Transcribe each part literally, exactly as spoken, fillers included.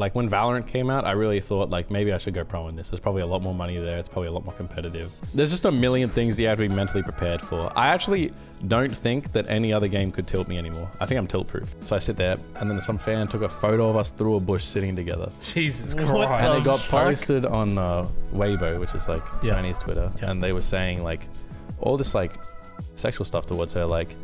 like when Valorant came out, I really thought like maybe I should go pro in this. There's probably a lot more money there. It's probably a lot more competitive. There's just a million things that you have to be mentally prepared for. I actually don't think that any other game could tilt me anymore. I think I'm tilt proof. So I sit there and then some fan took a photo of us through a bush sitting together. Jesus Christ. And it got posted on uh, Weibo, which is like yeah. Chinese Twitter. Yeah. And they were saying like all this like sexual stuff towards her, like.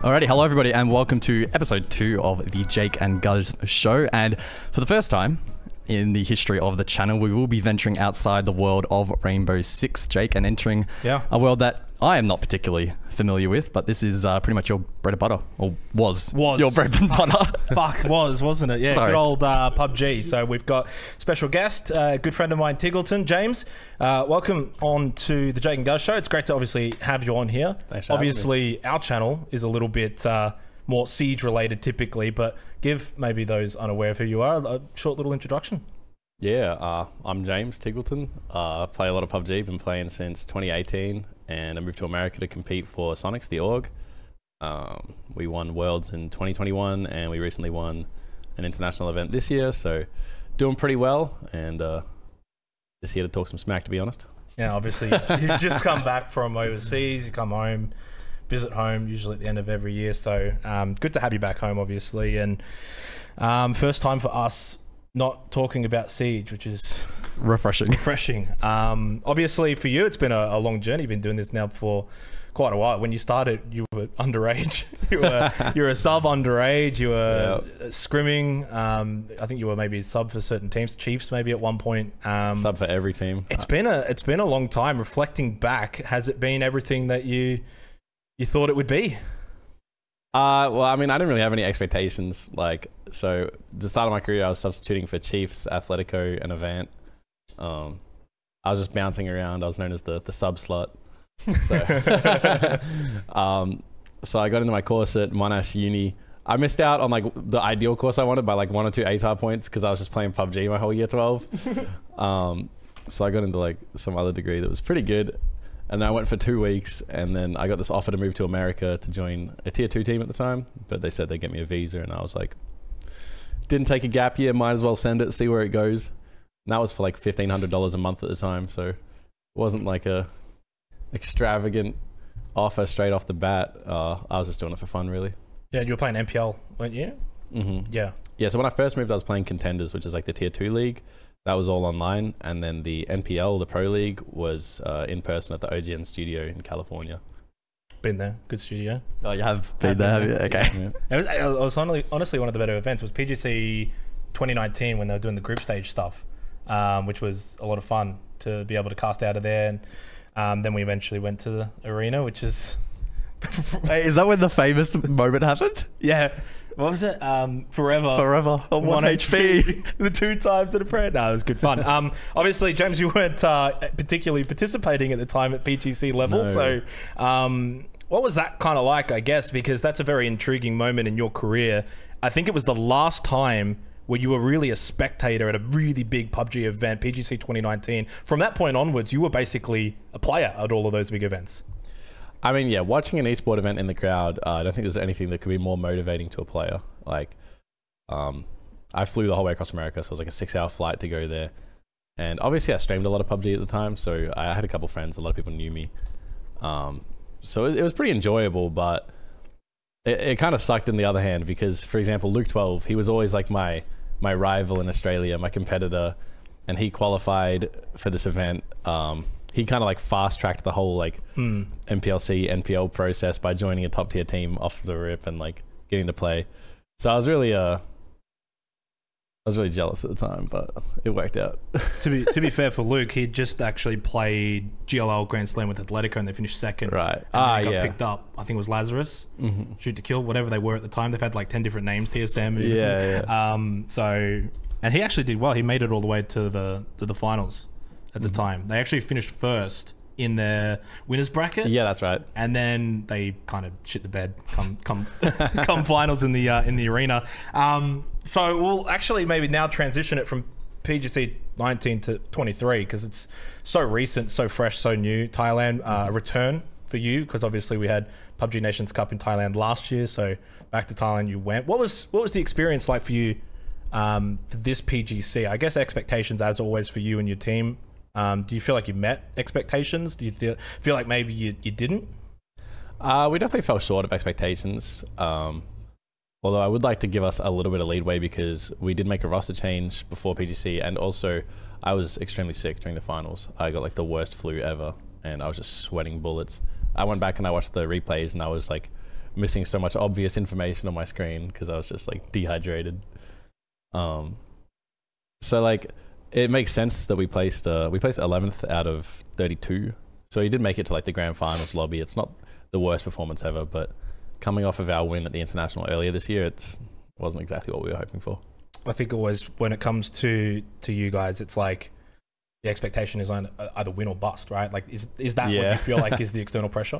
Alrighty, hello everybody and welcome to episode two of the Jake and Guz show. And for the first time in the history of the channel, we will be venturing outside the world of Rainbow Six, Jake, and entering yeah. a world that I am not particularly familiar with, but this is uh, pretty much your bread and butter, or was, was. your bread and fuck. butter. Fuck, was, wasn't it? Yeah, Sorry. good old uh, P U B G. So we've got special guest, a uh, good friend of mine, Tigleton, James. Uh, welcome on to the Jake and Guz show. It's great to obviously have you on here. Thanks. Obviously, our channel is a little bit uh, more Siege related typically, but give maybe those unaware of who you are a short little introduction. Yeah, uh, I'm James Tigleton. Uh, I play a lot of P U B G, been playing since twenty eighteen. And I moved to America to compete for Soniqs, the org. Um, we won Worlds in twenty twenty-one, and we recently won an international event this year, so doing pretty well, and uh, just here to talk some smack, to be honest. Yeah, obviously, you've just come back from overseas, you come home, visit home, usually at the end of every year, so um, good to have you back home, obviously, and um, first time for us not talking about Siege, which is refreshing. Refreshing. Um, obviously, for you, it's been a, a long journey. You've been doing this now for quite a while. When you started, you were underage. you were you were a sub underage. You were yep. scrimming. Um, I think you were maybe a sub for certain teams, Chiefs maybe at one point. Um, sub for every team. It's been a it's been a long time. Reflecting back, has it been everything that you you thought it would be? Uh, well, I mean, I didn't really have any expectations. Like, so the start of my career, I was substituting for Chiefs, Atletico, and Avant. Um, I was just bouncing around. I was known as the the sub slut. So, um, so I got into my course at Monash Uni. I missed out on like the ideal course I wanted by like one or two A T A R points because I was just playing P U B G my whole year twelve. um, so I got into like some other degree that was pretty good. And I went for two weeks, and then I got this offer to move to America to join a tier two team at the time, but they said they'd get me a visa, and I was like, didn't take a gap year, might as well send it, see where it goes. And that was for like fifteen hundred dollars a month at the time, so it wasn't like a extravagant offer straight off the bat. Uh, I was just doing it for fun, really. Yeah, you were playing N P L, weren't you? Mm-hmm. Yeah. Yeah, so when I first moved, I was playing Contenders, which is like the tier two league. That was all online, and then the N P L, the pro league, was uh, in person at the O G N studio in California. Been there, good studio. Oh, you have been there, have you? Okay. Yeah. It was, it was only, honestly one of the better events. It was P G C twenty nineteen when they were doing the group stage stuff, um, which was a lot of fun to be able to cast out of there. And um, then we eventually went to the arena, which is... Wait, is that when the famous moment happened? Yeah. What was it? Um, forever. Forever. On one H P. The two times in a prayer. No, it was good fun. Um, obviously, James, you weren't uh, particularly participating at the time at P G C level. No. So um, what was that kind of like, I guess? Because that's a very intriguing moment in your career. I think it was the last time where you were really a spectator at a really big P U B G event, P G C twenty nineteen. From that point onwards, you were basically a player at all of those big events. I mean, yeah, watching an eSport event in the crowd, uh, I don't think there's anything that could be more motivating to a player. Like, um, I flew the whole way across America, so it was like a six-hour flight to go there. And obviously I streamed a lot of P U B G at the time, so I had a couple friends, a lot of people knew me. Um, so it, it was pretty enjoyable, but it, it kind of sucked on the other hand because, for example, Luke twelve, he was always like my, my rival in Australia, my competitor, and he qualified for this event. Um, He kind of like fast tracked the whole like mm. M P L C, N P L process by joining a top tier team off the rip and like getting to play. So I was really, uh, I was really jealous at the time, but it worked out. to be to be fair for Luke, he just actually played G L L Grand Slam with Atletico and they finished second. Right. And ah, they got yeah. picked up. I think it was Lazarus, mm-hmm. Shoot to Kill, whatever they were at the time. They've had like ten different names, T S M. Yeah, and, yeah. Um. So, and he actually did well. He made it all the way to the to the finals. At the mm-hmm. time, they actually finished first in their winners bracket. Yeah, that's right. And then they kind of shit the bed come come come finals in the uh, in the arena. Um, so we'll actually maybe now transition it from P G C nineteen to twenty-three because it's so recent, so fresh, so new. Thailand uh, return for you because obviously we had P U B G Nations Cup in Thailand last year. So back to Thailand you went. What was what was the experience like for you um, for this P G C, I guess expectations as always for you and your team. Um, do you feel like you met expectations? Do you feel, feel like maybe you, you didn't? Uh, we definitely fell short of expectations. Um, although I would like to give us a little bit of leadway because we did make a roster change before P G C, and also I was extremely sick during the finals. I got like the worst flu ever and I was just sweating bullets. I went back and I watched the replays and I was like missing so much obvious information on my screen because I was just like dehydrated. Um, so like it makes sense that we placed uh, we placed eleventh out of thirty-two. So he did make it to like the grand finals lobby. It's not the worst performance ever, but coming off of our win at the international earlier this year, it's wasn't exactly what we were hoping for. I think always when it comes to to you guys, it's like the expectation is on either win or bust, right? Like is is that yeah. what you feel like is the external pressure?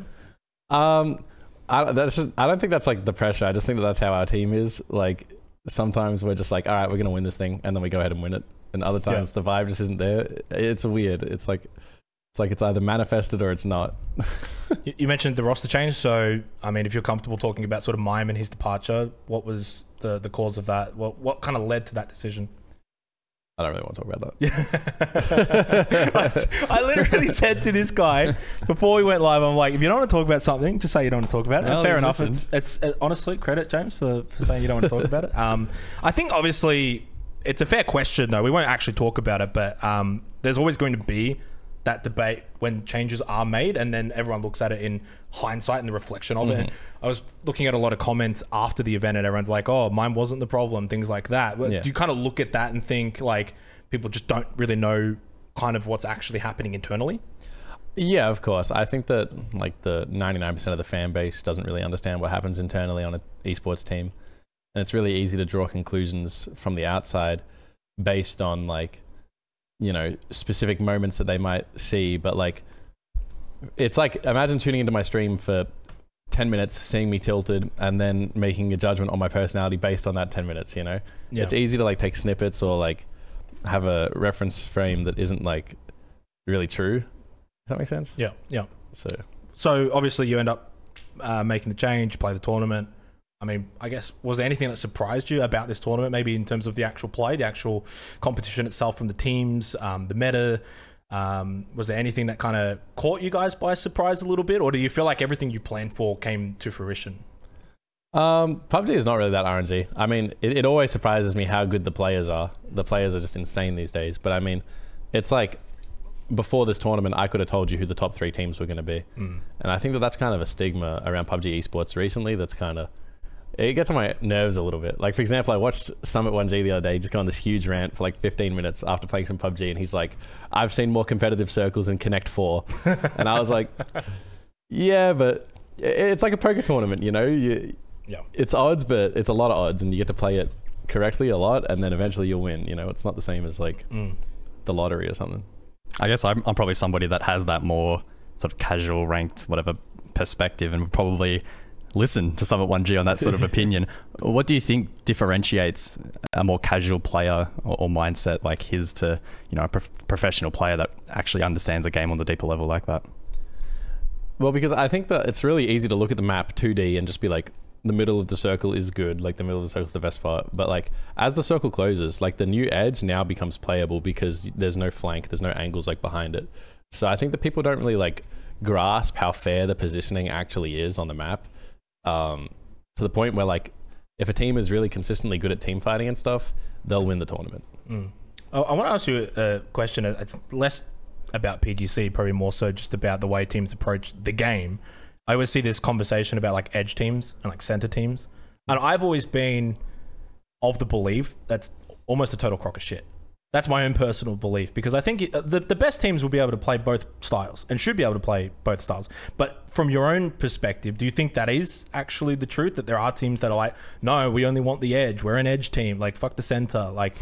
Um, I that's just, I don't think that's like the pressure. I just think that that's how our team is. Like sometimes we're just like, all right, we're gonna win this thing, and then we go ahead and win it. And other times yeah. the vibe just isn't there. It's weird. It's like. It's like it's either manifested or it's not. You mentioned the roster change, so I mean, if you're comfortable talking about sort of Mime and his departure, what was the the cause of that? What what kind of led to that decision? I don't really want to talk about that. I, I literally said to this guy before we went live, I'm like, if you don't want to talk about something, just say you don't want to talk about it. No, fair enough. It's, it's honestly credit James for, for saying you don't want to talk about it. Um, I think obviously it's a fair question though. We won't actually talk about it, but um, there's always going to be that debate when changes are made and then everyone looks at it in hindsight and the reflection of mm-hmm. it. I was looking at a lot of comments after the event and everyone's like, oh, mine wasn't the problem, things like that. Yeah. Do you kind of look at that and think like people just don't really know kind of what's actually happening internally? Yeah, of course. I think that like the ninety-nine percent of the fan base doesn't really understand what happens internally on an esports team. And it's really easy to draw conclusions from the outside based on like, you know, specific moments that they might see, but like it's like imagine tuning into my stream for ten minutes, seeing me tilted, and then making a judgment on my personality based on that ten minutes, you know. Yeah. It's easy to like take snippets or like have a reference frame that isn't like really true. Does that make sense? Yeah, yeah. So so obviously you end up uh, making the change, play the tournament. I mean, I guess, was there anything that surprised you about this tournament, maybe in terms of the actual play, the actual competition itself from the teams, um, the meta? Um, was there anything that kind of caught you guys by surprise a little bit? Or do you feel like everything you planned for came to fruition? Um, P U B G is not really that R N G. I mean, it, it always surprises me how good the players are. The players are just insane these days. But I mean, it's like before this tournament, I could have told you who the top three teams were going to be. Mm. And I think that that's kind of a stigma around P U B G esports recently that's kind of... It gets on my nerves a little bit. Like, for example, I watched Summit one G the other day just go on this huge rant for like fifteen minutes after playing some P U B G, and he's like, I've seen more competitive circles in Connect four. And I was like, yeah, but it's like a poker tournament, you know? You, yeah. It's odds, but it's a lot of odds, and you get to play it correctly a lot, and then eventually you'll win, you know? It's not the same as like mm. the lottery or something. I guess I'm, I'm probably somebody that has that more sort of casual, ranked, whatever perspective, and would probably listen to Summit one G on that sort of opinion. What do you think differentiates a more casual player or, or mindset like his to, you know, a prof professional player that actually understands a game on the deeper level like that? Well, because I think that it's really easy to look at the map two D and just be like, the middle of the circle is good, like the middle of the circle is the best part. But like, as the circle closes, like the new edge now becomes playable because there's no flank, there's no angles like behind it. So I think that people don't really like grasp how fair the positioning actually is on the map. Um, to the point where like if a team is really consistently good at team fighting and stuff, they'll win the tournament. Mm. Oh, I want to ask you a question. It's less about P G C, probably more so just about the way teams approach the game. I always see this conversation about like edge teams and like center teams, and I've always been of the belief that's almost a total crock of shit. That's my own personal belief, because I think the, the best teams will be able to play both styles and should be able to play both styles. But from your own perspective, do you think that is actually the truth, that there are teams that are like, no, we only want the edge, we're an edge team, like fuck the center, like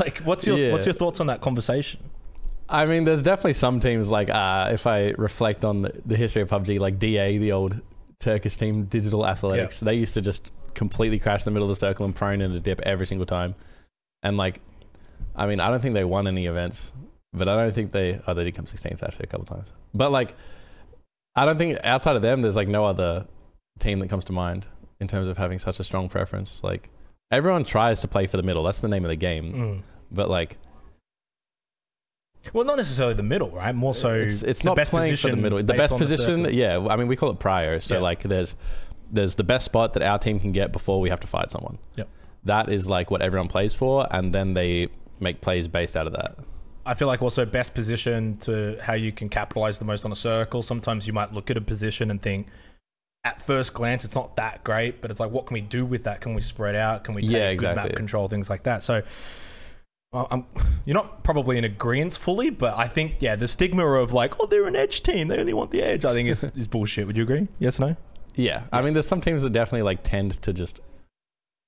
like what's your yeah. what's your thoughts on that conversation? I mean, there's definitely some teams like uh, if I reflect on the, the history of P U B G, like D A, the old Turkish team, Digital Athletics, yeah. they used to just completely crash the middle of the circle and prone into dip every single time. And like, I mean, I don't think they won any events, but I don't think they... Oh, they did come sixteenth actually a couple times. But like, I don't think outside of them, there's like no other team that comes to mind in terms of having such a strong preference. Like, everyone tries to play for the middle. That's the name of the game. Mm. But like, well, not necessarily the middle, right? More so, it's, it's the not best playing position for the middle. The best position, the yeah. I mean, we call it prio. So yeah. like, there's there's the best spot that our team can get before we have to fight someone. Yep. That is like what everyone plays for, and then they make plays based out of that. I feel like also best position to how you can capitalize the most on a circle. Sometimes you might look at a position and think, at first glance, it's not that great, but it's like, what can we do with that? Can we spread out? Can we take yeah, exactly. good map control, things like that? So well, I'm, you're not probably in agreement fully, but I think, yeah, the stigma of like, oh, they're an edge team, they only want the edge, I think is, is bullshit. Would you agree? Yes, no? Yeah. I mean, there's some teams that definitely like tend to just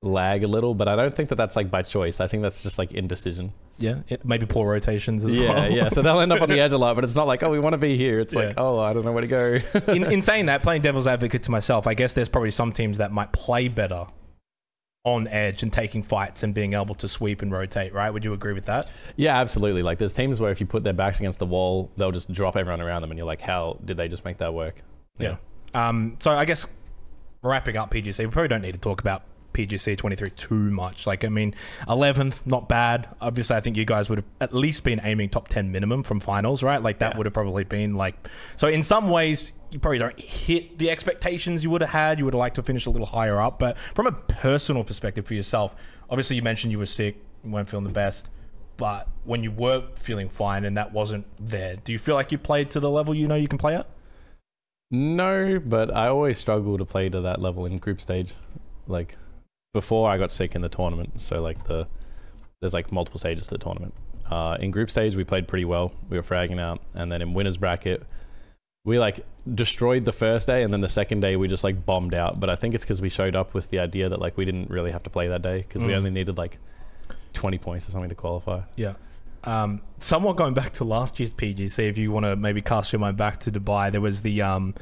lag a little, but I don't think that that's like by choice. I think that's just like indecision. Yeah, it, maybe poor rotations as yeah, well. Yeah, yeah. So they'll end up on the edge a lot, but it's not like, oh, we want to be here. It's yeah. like, oh, I don't know where to go. in, in saying that, playing devil's advocate to myself, I guess there's probably some teams that might play better on edge and taking fights and being able to sweep and rotate, right? Would you agree with that? Yeah, absolutely. Like there's teams where if you put their backs against the wall, they'll just drop everyone around them and you're like, how did they just make that work? Yeah. yeah. Um, so I guess wrapping up P G C, we probably don't need to talk about P G C twenty-three too much. Like, I mean, eleventh, not bad. Obviously, I think you guys would have at least been aiming top ten minimum from finals, right? Like, that yeah. would have probably been like... So, in some ways, you probably don't hit the expectations you would have had. You would have liked to finish a little higher up. But from a personal perspective for yourself, obviously, you mentioned you were sick, you weren't feeling the best. But when you were feeling fine and that wasn't there, do you feel like you played to the level you know you can play at? No, but I always struggle to play to that level in group stage. Like... Before I got sick in the tournament, so like the there's like multiple stages to the tournament. Uh, in group stage, we played pretty well. We were fragging out, and then in winners bracket, we like destroyed the first day, and then the second day we just like bombed out. But I think it's because we showed up with the idea that like we didn't really have to play that day because mm. we only needed like twenty points or something to qualify. Yeah. Um, somewhat going back to last year's P G C, if you want to maybe cast your mind back to Dubai, there was the um,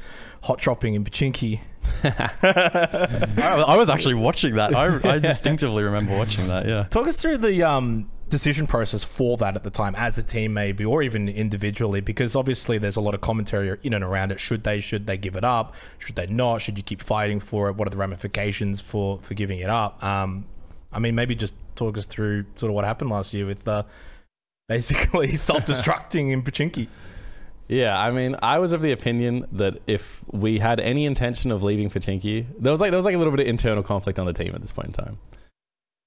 hot dropping in Pochinki. I, I was actually watching that. I, I distinctively remember watching that, yeah. Talk us through the um, decision process for that at the time, as a team maybe, or even individually, because obviously there's a lot of commentary in and around it. Should they, should they give it up? Should they not? Should you keep fighting for it? What are the ramifications for, for giving it up? Um, I mean, maybe just talk us through sort of what happened last year with... Uh, basically self-destructing in Pochinki. Yeah, I mean, I was of the opinion that if we had any intention of leaving Pochinki, there was like there was like a little bit of internal conflict on the team at this point in time.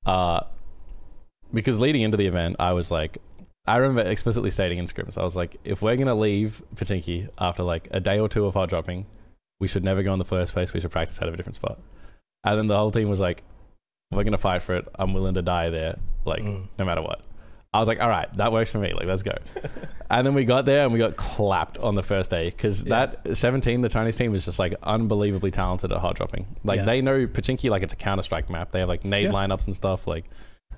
Uh, because leading into the event, I was like, I remember explicitly stating in scrims, I was like, if we're gonna leave Pochinki after like a day or two of hard dropping, we should never go in the first place. We should practice out of a different spot. And then the whole team was like, we're gonna fight for it. I'm willing to die there, like mm. no matter what. I was like, all right, that works for me. Like, let's go. And then we got there and we got clapped on the first day because yeah. that seventeen, the Chinese team, is just like unbelievably talented at hard dropping. Like yeah. they know Pochinki like it's a Counter-Strike map. They have like nade yeah. lineups and stuff. Like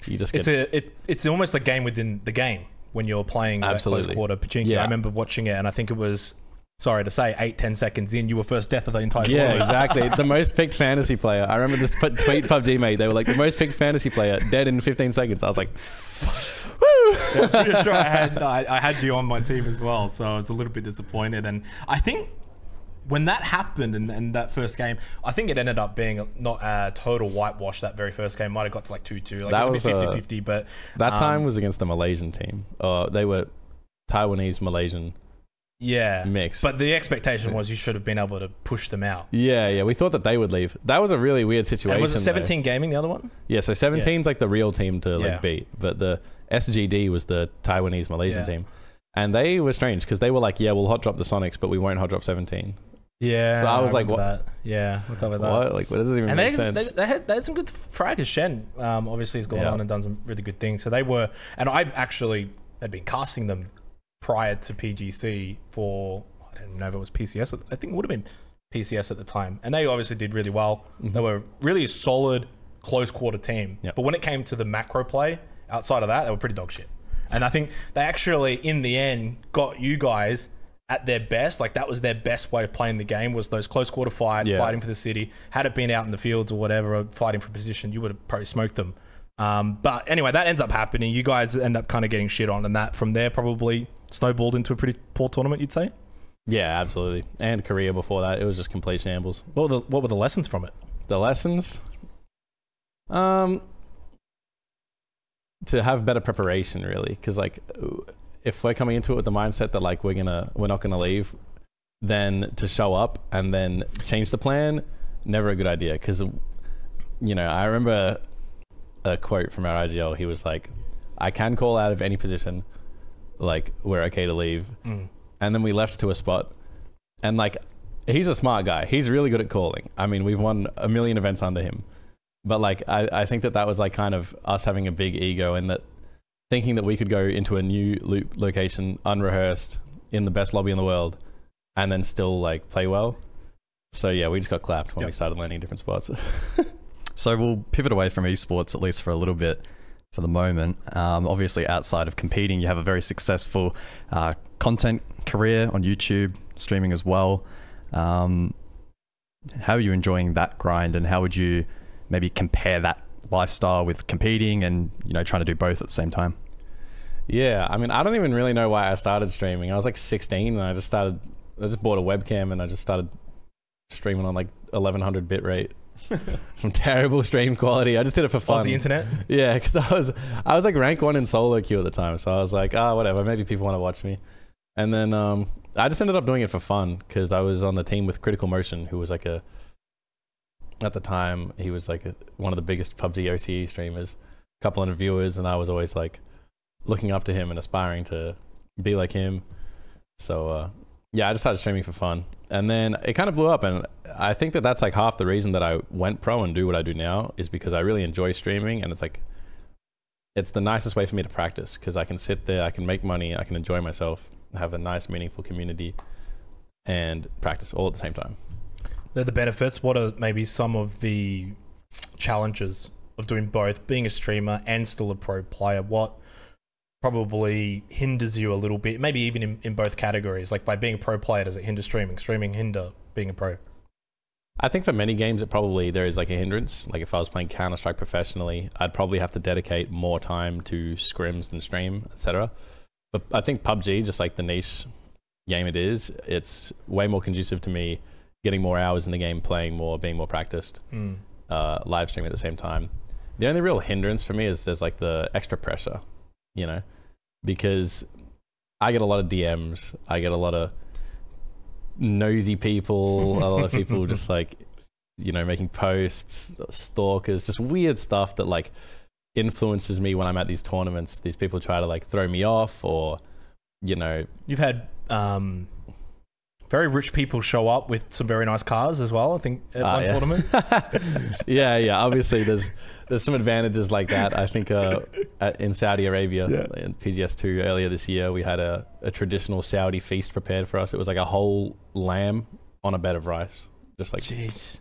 you just get it's a it, it's almost a game within the game when you're playing absolutely that close quarter Pochinki. Yeah. I remember watching it and I think it was, sorry to say, eight ten seconds in, you were first death of the entire yeah world. Exactly. The most picked fantasy player. I remember this tweet P U B G made. They were like the most picked fantasy player dead in fifteen seconds. I was like. Yeah, pretty sure I had I, I had you on my team as well, so I was a little bit disappointed. And I think when that happened and, and that first game, I think it ended up being a, not a total whitewash. That very first game might have got to like two two, like that it was fifty fifty. But that um, time was against the Malaysian team. Uh, they were Taiwanese Malaysian. Yeah, mix. But the expectation was you should have been able to push them out. Yeah, yeah. We thought that they would leave. That was a really weird situation. And was it seventeen though. Gaming the other one? Yeah, so seventeen's yeah. like the real team to like yeah. beat, but the S G D was the Taiwanese Malaysian yeah. team, and they were strange because they were like, yeah, we'll hot drop the Soniqs, but we won't hot drop seventeen. Yeah, so I was I like, what? That. Yeah, what's up with that? What? Like, what does it even and make they, sense? They, they, had, they had some good fraggers. Shen, um, obviously, has gone yeah. on and done some really good things. So they were, and I actually had been casting them prior to P G C for, I don't know if it was P C S, I think it would have been P C S at the time. And they obviously did really well. Mm-hmm. They were really a solid close quarter team. Yep. But when it came to the macro play, outside of that, they were pretty dog shit. And I think they actually, in the end, got you guys at their best. Like, that was their best way of playing the game, was those close quarter fights, yeah. fighting for the city. Had it been out in the fields or whatever, or fighting for position, you would have probably smoked them. Um, but anyway, that ends up happening. You guys end up kind of getting shit on, and that from there probably snowballed into a pretty poor tournament, you'd say? Yeah, absolutely. And Korea before that, it was just complete shambles. What were the, what were the lessons from it? The lessons? Um... to have better preparation, really, because like if we're coming into it with the mindset that like we're gonna we're not gonna leave, then to show up and then change the plan, never a good idea. Because you know, I remember a quote from our I G L. He was like, "I can call out of any position, like we're okay to leave." Mm. And then we left to a spot, and like he's a smart guy. He's really good at calling. I mean, we've won a million events under him. But like, I, I think that that was like kind of us having a big ego, and that thinking that we could go into a new loop location unrehearsed in the best lobby in the world and then still like play well. So yeah, we just got clapped when yep. we started learning different spots. So we'll pivot away from esports, at least for a little bit for the moment. Um, obviously outside of competing, you have a very successful uh, content career on YouTube, streaming as well. Um, how are you enjoying that grind, and how would you maybe compare that lifestyle with competing and, you know, trying to do both at the same time? Yeah, I mean, I don't even really know why I started streaming. I was like sixteen and I just started, I just bought a webcam and I just started streaming on like eleven hundred bitrate. Some terrible stream quality. I just did it for fun. Aussie internet? Yeah, because I was, I was like rank one in solo queue at the time. So I was like, ah, oh, whatever, maybe people want to watch me. And then um, I just ended up doing it for fun because I was on the team with Critical Motion, who was like a, at the time, he was like a, one of the biggest P U B G O C E streamers, a couple hundred viewers, and I was always like looking up to him and aspiring to be like him. So uh, yeah, I just started streaming for fun, and then it kind of blew up. And I think that that's like half the reason that I went pro and do what I do now, is because I really enjoy streaming, and it's like it's the nicest way for me to practice, because I can sit there, I can make money, I can enjoy myself, have a nice, meaningful community, and practice all at the same time. They're the benefits. What are maybe some of the challenges of doing both, being a streamer and still a pro player? What probably hinders you a little bit, maybe even in, in both categories? Like, by being a pro player, does it hinder streaming? Streaming hinder being a pro? I think for many games, it probably, there is like a hindrance. Like if I was playing Counter-Strike professionally, I'd probably have to dedicate more time to scrims than stream, et cetera. But I think P U B G, just like the niche game it is, it's way more conducive to me getting more hours in the game, playing more, being more practiced, mm. uh, live streaming at the same time. The only real hindrance for me is there's like the extra pressure, you know, because I get a lot of D Ms, I get a lot of nosy people, a lot of people just like, you know, making posts, stalkers, just weird stuff that like influences me when I'm at these tournaments. These people try to like throw me off, or, you know. You've had, um, very rich people show up with some very nice cars as well, I think, at uh, one yeah. tournament. Yeah, yeah. Obviously, there's there's some advantages like that. I think uh, at, in Saudi Arabia, yeah. in P G S two earlier this year, we had a, a traditional Saudi feast prepared for us. It was like a whole lamb on a bed of rice, just like Jeez.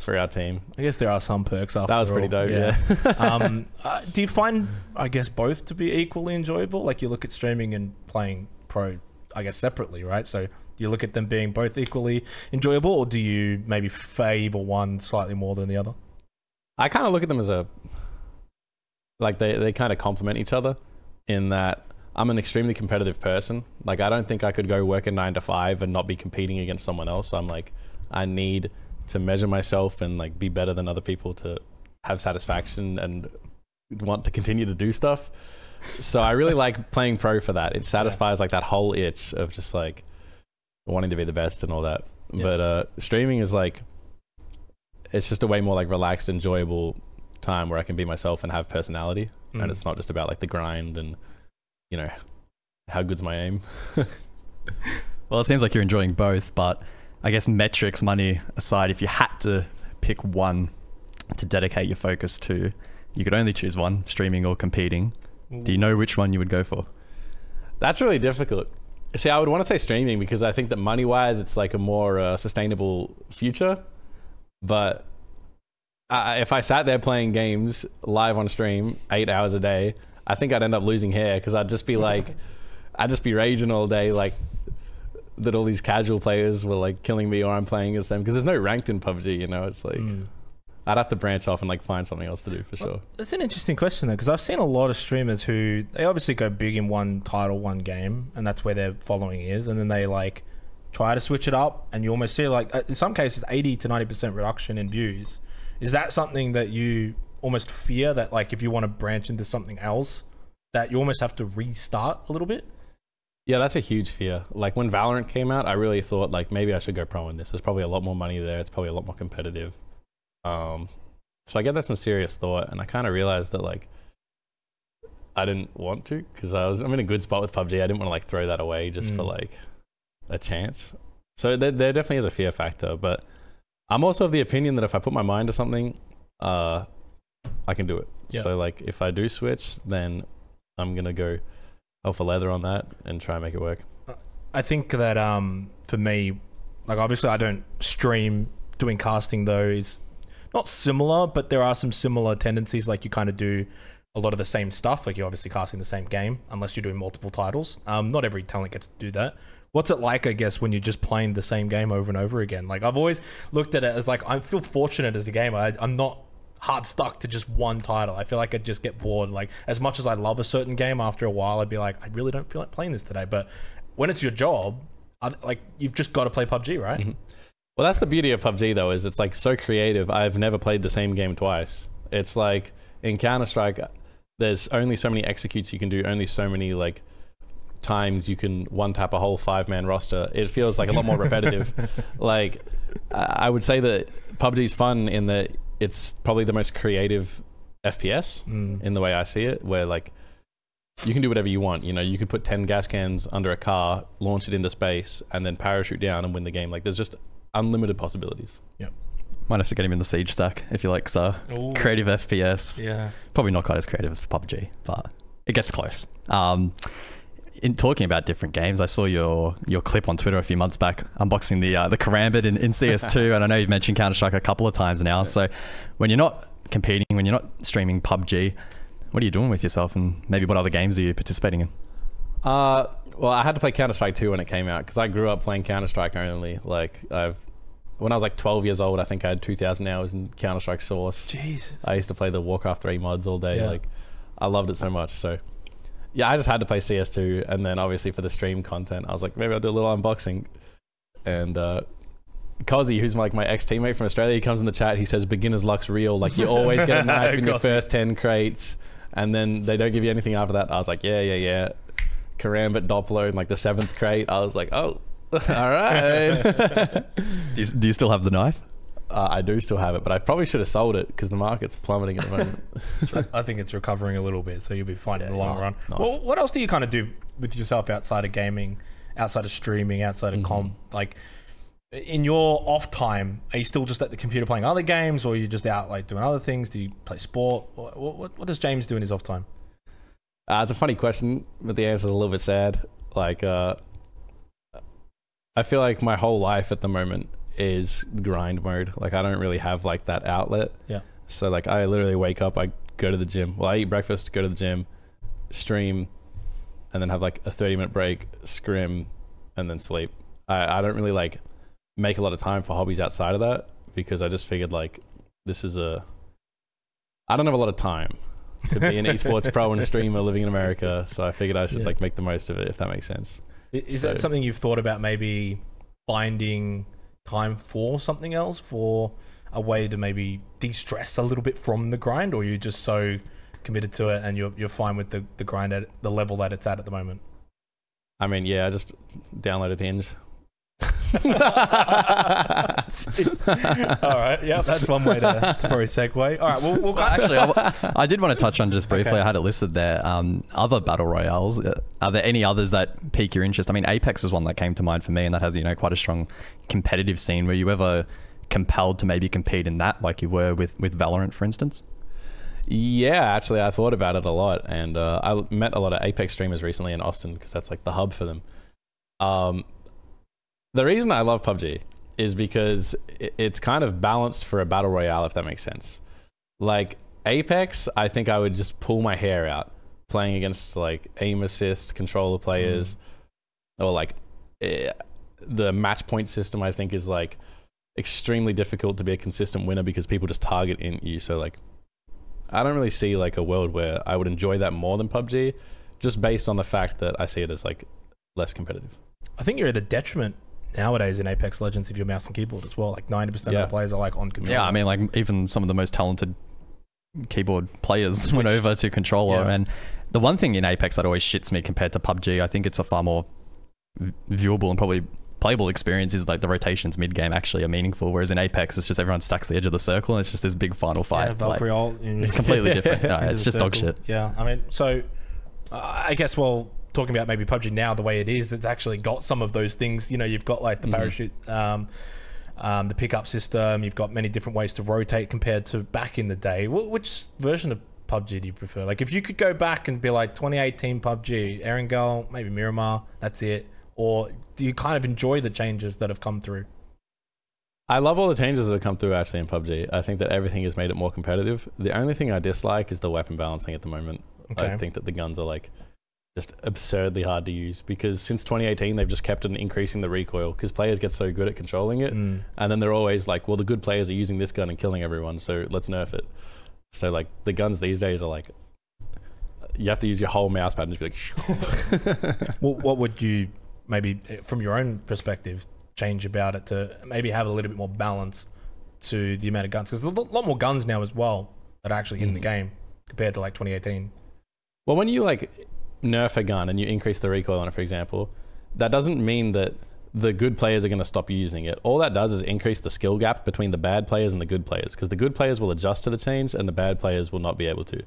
for our team. I guess there are some perks after all. That was pretty all. dope, yeah. yeah. um, uh, do you find, I guess, both to be equally enjoyable? Like, you look at streaming and playing pro, I guess, separately, right? So you look at them being both equally enjoyable, or do you maybe favor one slightly more than the other? I kind of look at them as a, like they, they kind of complement each other, in that I'm an extremely competitive person. Like, I don't think I could go work a nine to five and not be competing against someone else. I'm like, I need to measure myself and like be better than other people to have satisfaction and want to continue to do stuff. So I really like playing pro for that. It satisfies yeah. like that whole itch of just like wanting to be the best and all that. Yeah. But uh, streaming is like, it's just a way more like relaxed, enjoyable time where I can be myself and have personality. Mm. And it's not just about like the grind and, you know, how good's my aim. Well, it seems like you're enjoying both, but I guess metrics, money aside, if you had to pick one to dedicate your focus to, you could only choose one, streaming or competing. Ooh. Do you know which one you would go for? That's really difficult. See, I would want to say streaming, because I think that money-wise, it's like a more uh, sustainable future. But I, if I sat there playing games live on stream eight hours a day, I think I'd end up losing hair, because I'd just be like, I'd just be raging all day, like that all these casual players were like killing me, or I'm playing as them, because there's no ranked in P U B G, you know. It's like mm. I'd have to branch off and like find something else to do for sure. That's an interesting question though, because I've seen a lot of streamers who, they obviously go big in one title, one game, and that's where their following is, and then they like try to switch it up, and you almost see like in some cases eighty to ninety percent reduction in views. Is that something that you almost fear that like if you want to branch into something else, that you almost have to restart a little bit. Yeah, that's a huge fear. Like when Valorant came out, I really thought like maybe I should go pro in this. There's probably a lot more money there. It's probably a lot more competitive. Um, so I gave that some serious thought, and I kind of realized that like I didn't want to, because I was I'm in a good spot with P U B G. I didn't want to like throw that away just mm. for like a chance. So there, there definitely is a fear factor, but I'm also of the opinion that if I put my mind to something, uh, I can do it. Yeah. So like if I do switch, then I'm gonna go hell for leather on that and try and make it work. I think that um, for me, like obviously I don't stream. Doing casting though is not similar, but there are some similar tendencies. Like you kind of do a lot of the same stuff. Like you're obviously casting the same game, unless you're doing multiple titles. Um, not every talent gets to do that. What's it like, I guess, when you're just playing the same game over and over again? Like I've always looked at it as like, I feel fortunate as a gamer. I, I'm not hard stuck to just one title. I feel like I'd just get bored. Like as much as I love a certain game, after a while I'd be like, I really don't feel like playing this today. But when it's your job, I, like you've just got to play P U B G, right? Mm-hmm. Well, that's the beauty of P U B G though, is it's like so creative. I've never played the same game twice. It's like in Counter-Strike, there's only so many executes you can do, only so many like times you can one tap a whole five man roster. It feels like a lot more repetitive. Like I would say that P U B G's fun in that it's probably the most creative F P S mm. in the way I see it, where like you can do whatever you want. You know, you could put ten gas cans under a car, launch it into space, and then parachute down and win the game. Like there's just unlimited possibilities. Yep. Might have to get him in the Siege stack if you like, sir. Ooh. Creative F P S. Yeah. Probably not quite as creative as P U B G, but it gets close. Um, in talking about different games, I saw your your clip on Twitter a few months back unboxing the uh, the Karambit in, in C S two, and I know you've mentioned Counter-Strike a couple of times now. So when you're not competing, when you're not streaming P U B G, what are you doing with yourself, and maybe what other games are you participating in? Uh, well, I had to play Counter-Strike two when it came out, because I grew up playing Counter-Strike only. Like, I've, when I was like twelve years old, I think I had two thousand hours in Counter-Strike Source. Jesus. I used to play the Warcraft three mods all day. Yeah. Like, I loved it so much. So, yeah, I just had to play C S two, and then obviously for the stream content, I was like, maybe I'll do a little unboxing. And, uh, Cozzy, who's like my ex-teammate from Australia, he comes in the chat, he says, beginner's luck's real. Like, you always get a knife in your first ten crates, and then they don't give you anything after that. I was like, yeah, yeah, yeah. Karambit Doppler in like the seventh crate. I was like, oh, all right. do, you, do you still have the knife? Uh, I do still have it, but I probably should have sold it because the market's plummeting at the moment. I think it's recovering a little bit, so you'll be fine yeah, in the long nice, run. Nice. Well, what else do you kind of do with yourself outside of gaming, outside of streaming, outside of mm-hmm. comp? Like in your off time, are you still just at the computer playing other games, or are you just out like doing other things? Do you play sport? What, what, what does James do in his off time? Uh, it's a funny question, but the answer's a little bit sad. Like, uh, I feel like my whole life at the moment is grind mode. Like, I don't really have like that outlet. Yeah. So like, I literally wake up, I go to the gym. Well, I eat breakfast, go to the gym, stream, and then have like a thirty minute break, scrim, and then sleep. I, I don't really like make a lot of time for hobbies outside of that, because I just figured like, this is a, I don't have a lot of time to be an esports pro and a streamer living in America, so I figured I should yeah. like make the most of it, if that makes sense. Is so. That something you've thought about, maybe finding time for something else, for a way to maybe de-stress a little bit from the grind, or you're just so committed to it and you're, you're fine with the, the grind at the level that it's at at the moment? I mean, yeah, I just downloaded Hinge. All right, yeah, that's one way to, to probably segue. All right, we'll, we'll actually I, I did want to touch on just briefly. Okay. I had it listed there. Um, other battle royales, are there any others that pique your interest? I mean, Apex is one that came to mind for me, and that has, you know, quite a strong competitive scene. Were you ever compelled to maybe compete in that, like you were with with Valorant, for instance? Yeah, actually, I thought about it a lot, and uh, I met a lot of Apex streamers recently in Austin, because that's like the hub for them. Um. The reason I love P U B G is because it's kind of balanced for a battle royale, if that makes sense. Like Apex, I think I would just pull my hair out playing against like aim assist, controller players, mm. or like eh, the match point system I think is like extremely difficult to be a consistent winner, because people just target in you. So like, I don't really see like a world where I would enjoy that more than P U B G, just based on the fact that I see it as like less competitive. I think you're at a detriment nowadays in Apex Legends if you're mouse and keyboard as well. Like ninety percent yeah. of the players are like on control. Yeah, I mean, like even some of the most talented keyboard players Switched. went over to controller. Yeah. And the one thing in Apex that always shits me compared to P U B G, I think it's a far more viewable and probably playable experience, is like the rotations mid-game actually are meaningful, whereas in Apex it's just everyone stacks the edge of the circle and it's just this big final fight. Yeah, like, it's completely different. No, it's just circle. dog shit. Yeah, I mean, so uh, I guess, well, talking about maybe P U B G now, the way it is, it's actually got some of those things. You know, you've got like the parachute, mm-hmm. um, um, the pickup system, you've got many different ways to rotate compared to back in the day. W which version of P U B G do you prefer? Like if you could go back and be like twenty eighteen P U B G, Erangel, maybe Miramar, that's it. Or do you kind of enjoy the changes that have come through? I love all the changes that have come through actually in P U B G. I think that everything has made it more competitive. The only thing I dislike is the weapon balancing at the moment. Okay. I think that the guns are like just absurdly hard to use, because since twenty eighteen they've just kept on increasing the recoil because players get so good at controlling it. Mm. And then they're always like, well, the good players are using this gun and killing everyone, so let's nerf it. So like the guns these days are like, you have to use your whole mouse pad and just be like, well, what would you... maybe from your own perspective, change about it to maybe have a little bit more balance to the amount of guns? Because there's a lot more guns now as well that are actually in mm. the game compared to like twenty eighteen. Well, when you like nerf a gun and you increase the recoil on it, for example, that doesn't mean that the good players are going to stop using it. All that does is increase the skill gap between the bad players and the good players, because the good players will adjust to the change and the bad players will not be able to.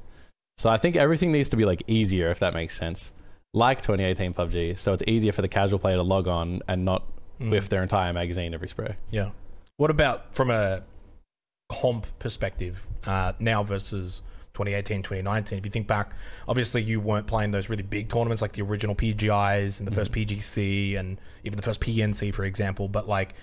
So I think everything needs to be like easier, if that makes sense. Like twenty eighteen P U B G, so it's easier for the casual player to log on and not mm. whiff their entire magazine every spray. Yeah. What about from a comp perspective uh, now versus twenty eighteen, twenty nineteen? If you think back, obviously you weren't playing those really big tournaments like the original P G Is and the mm. first P G C and even the first P N C, for example, but like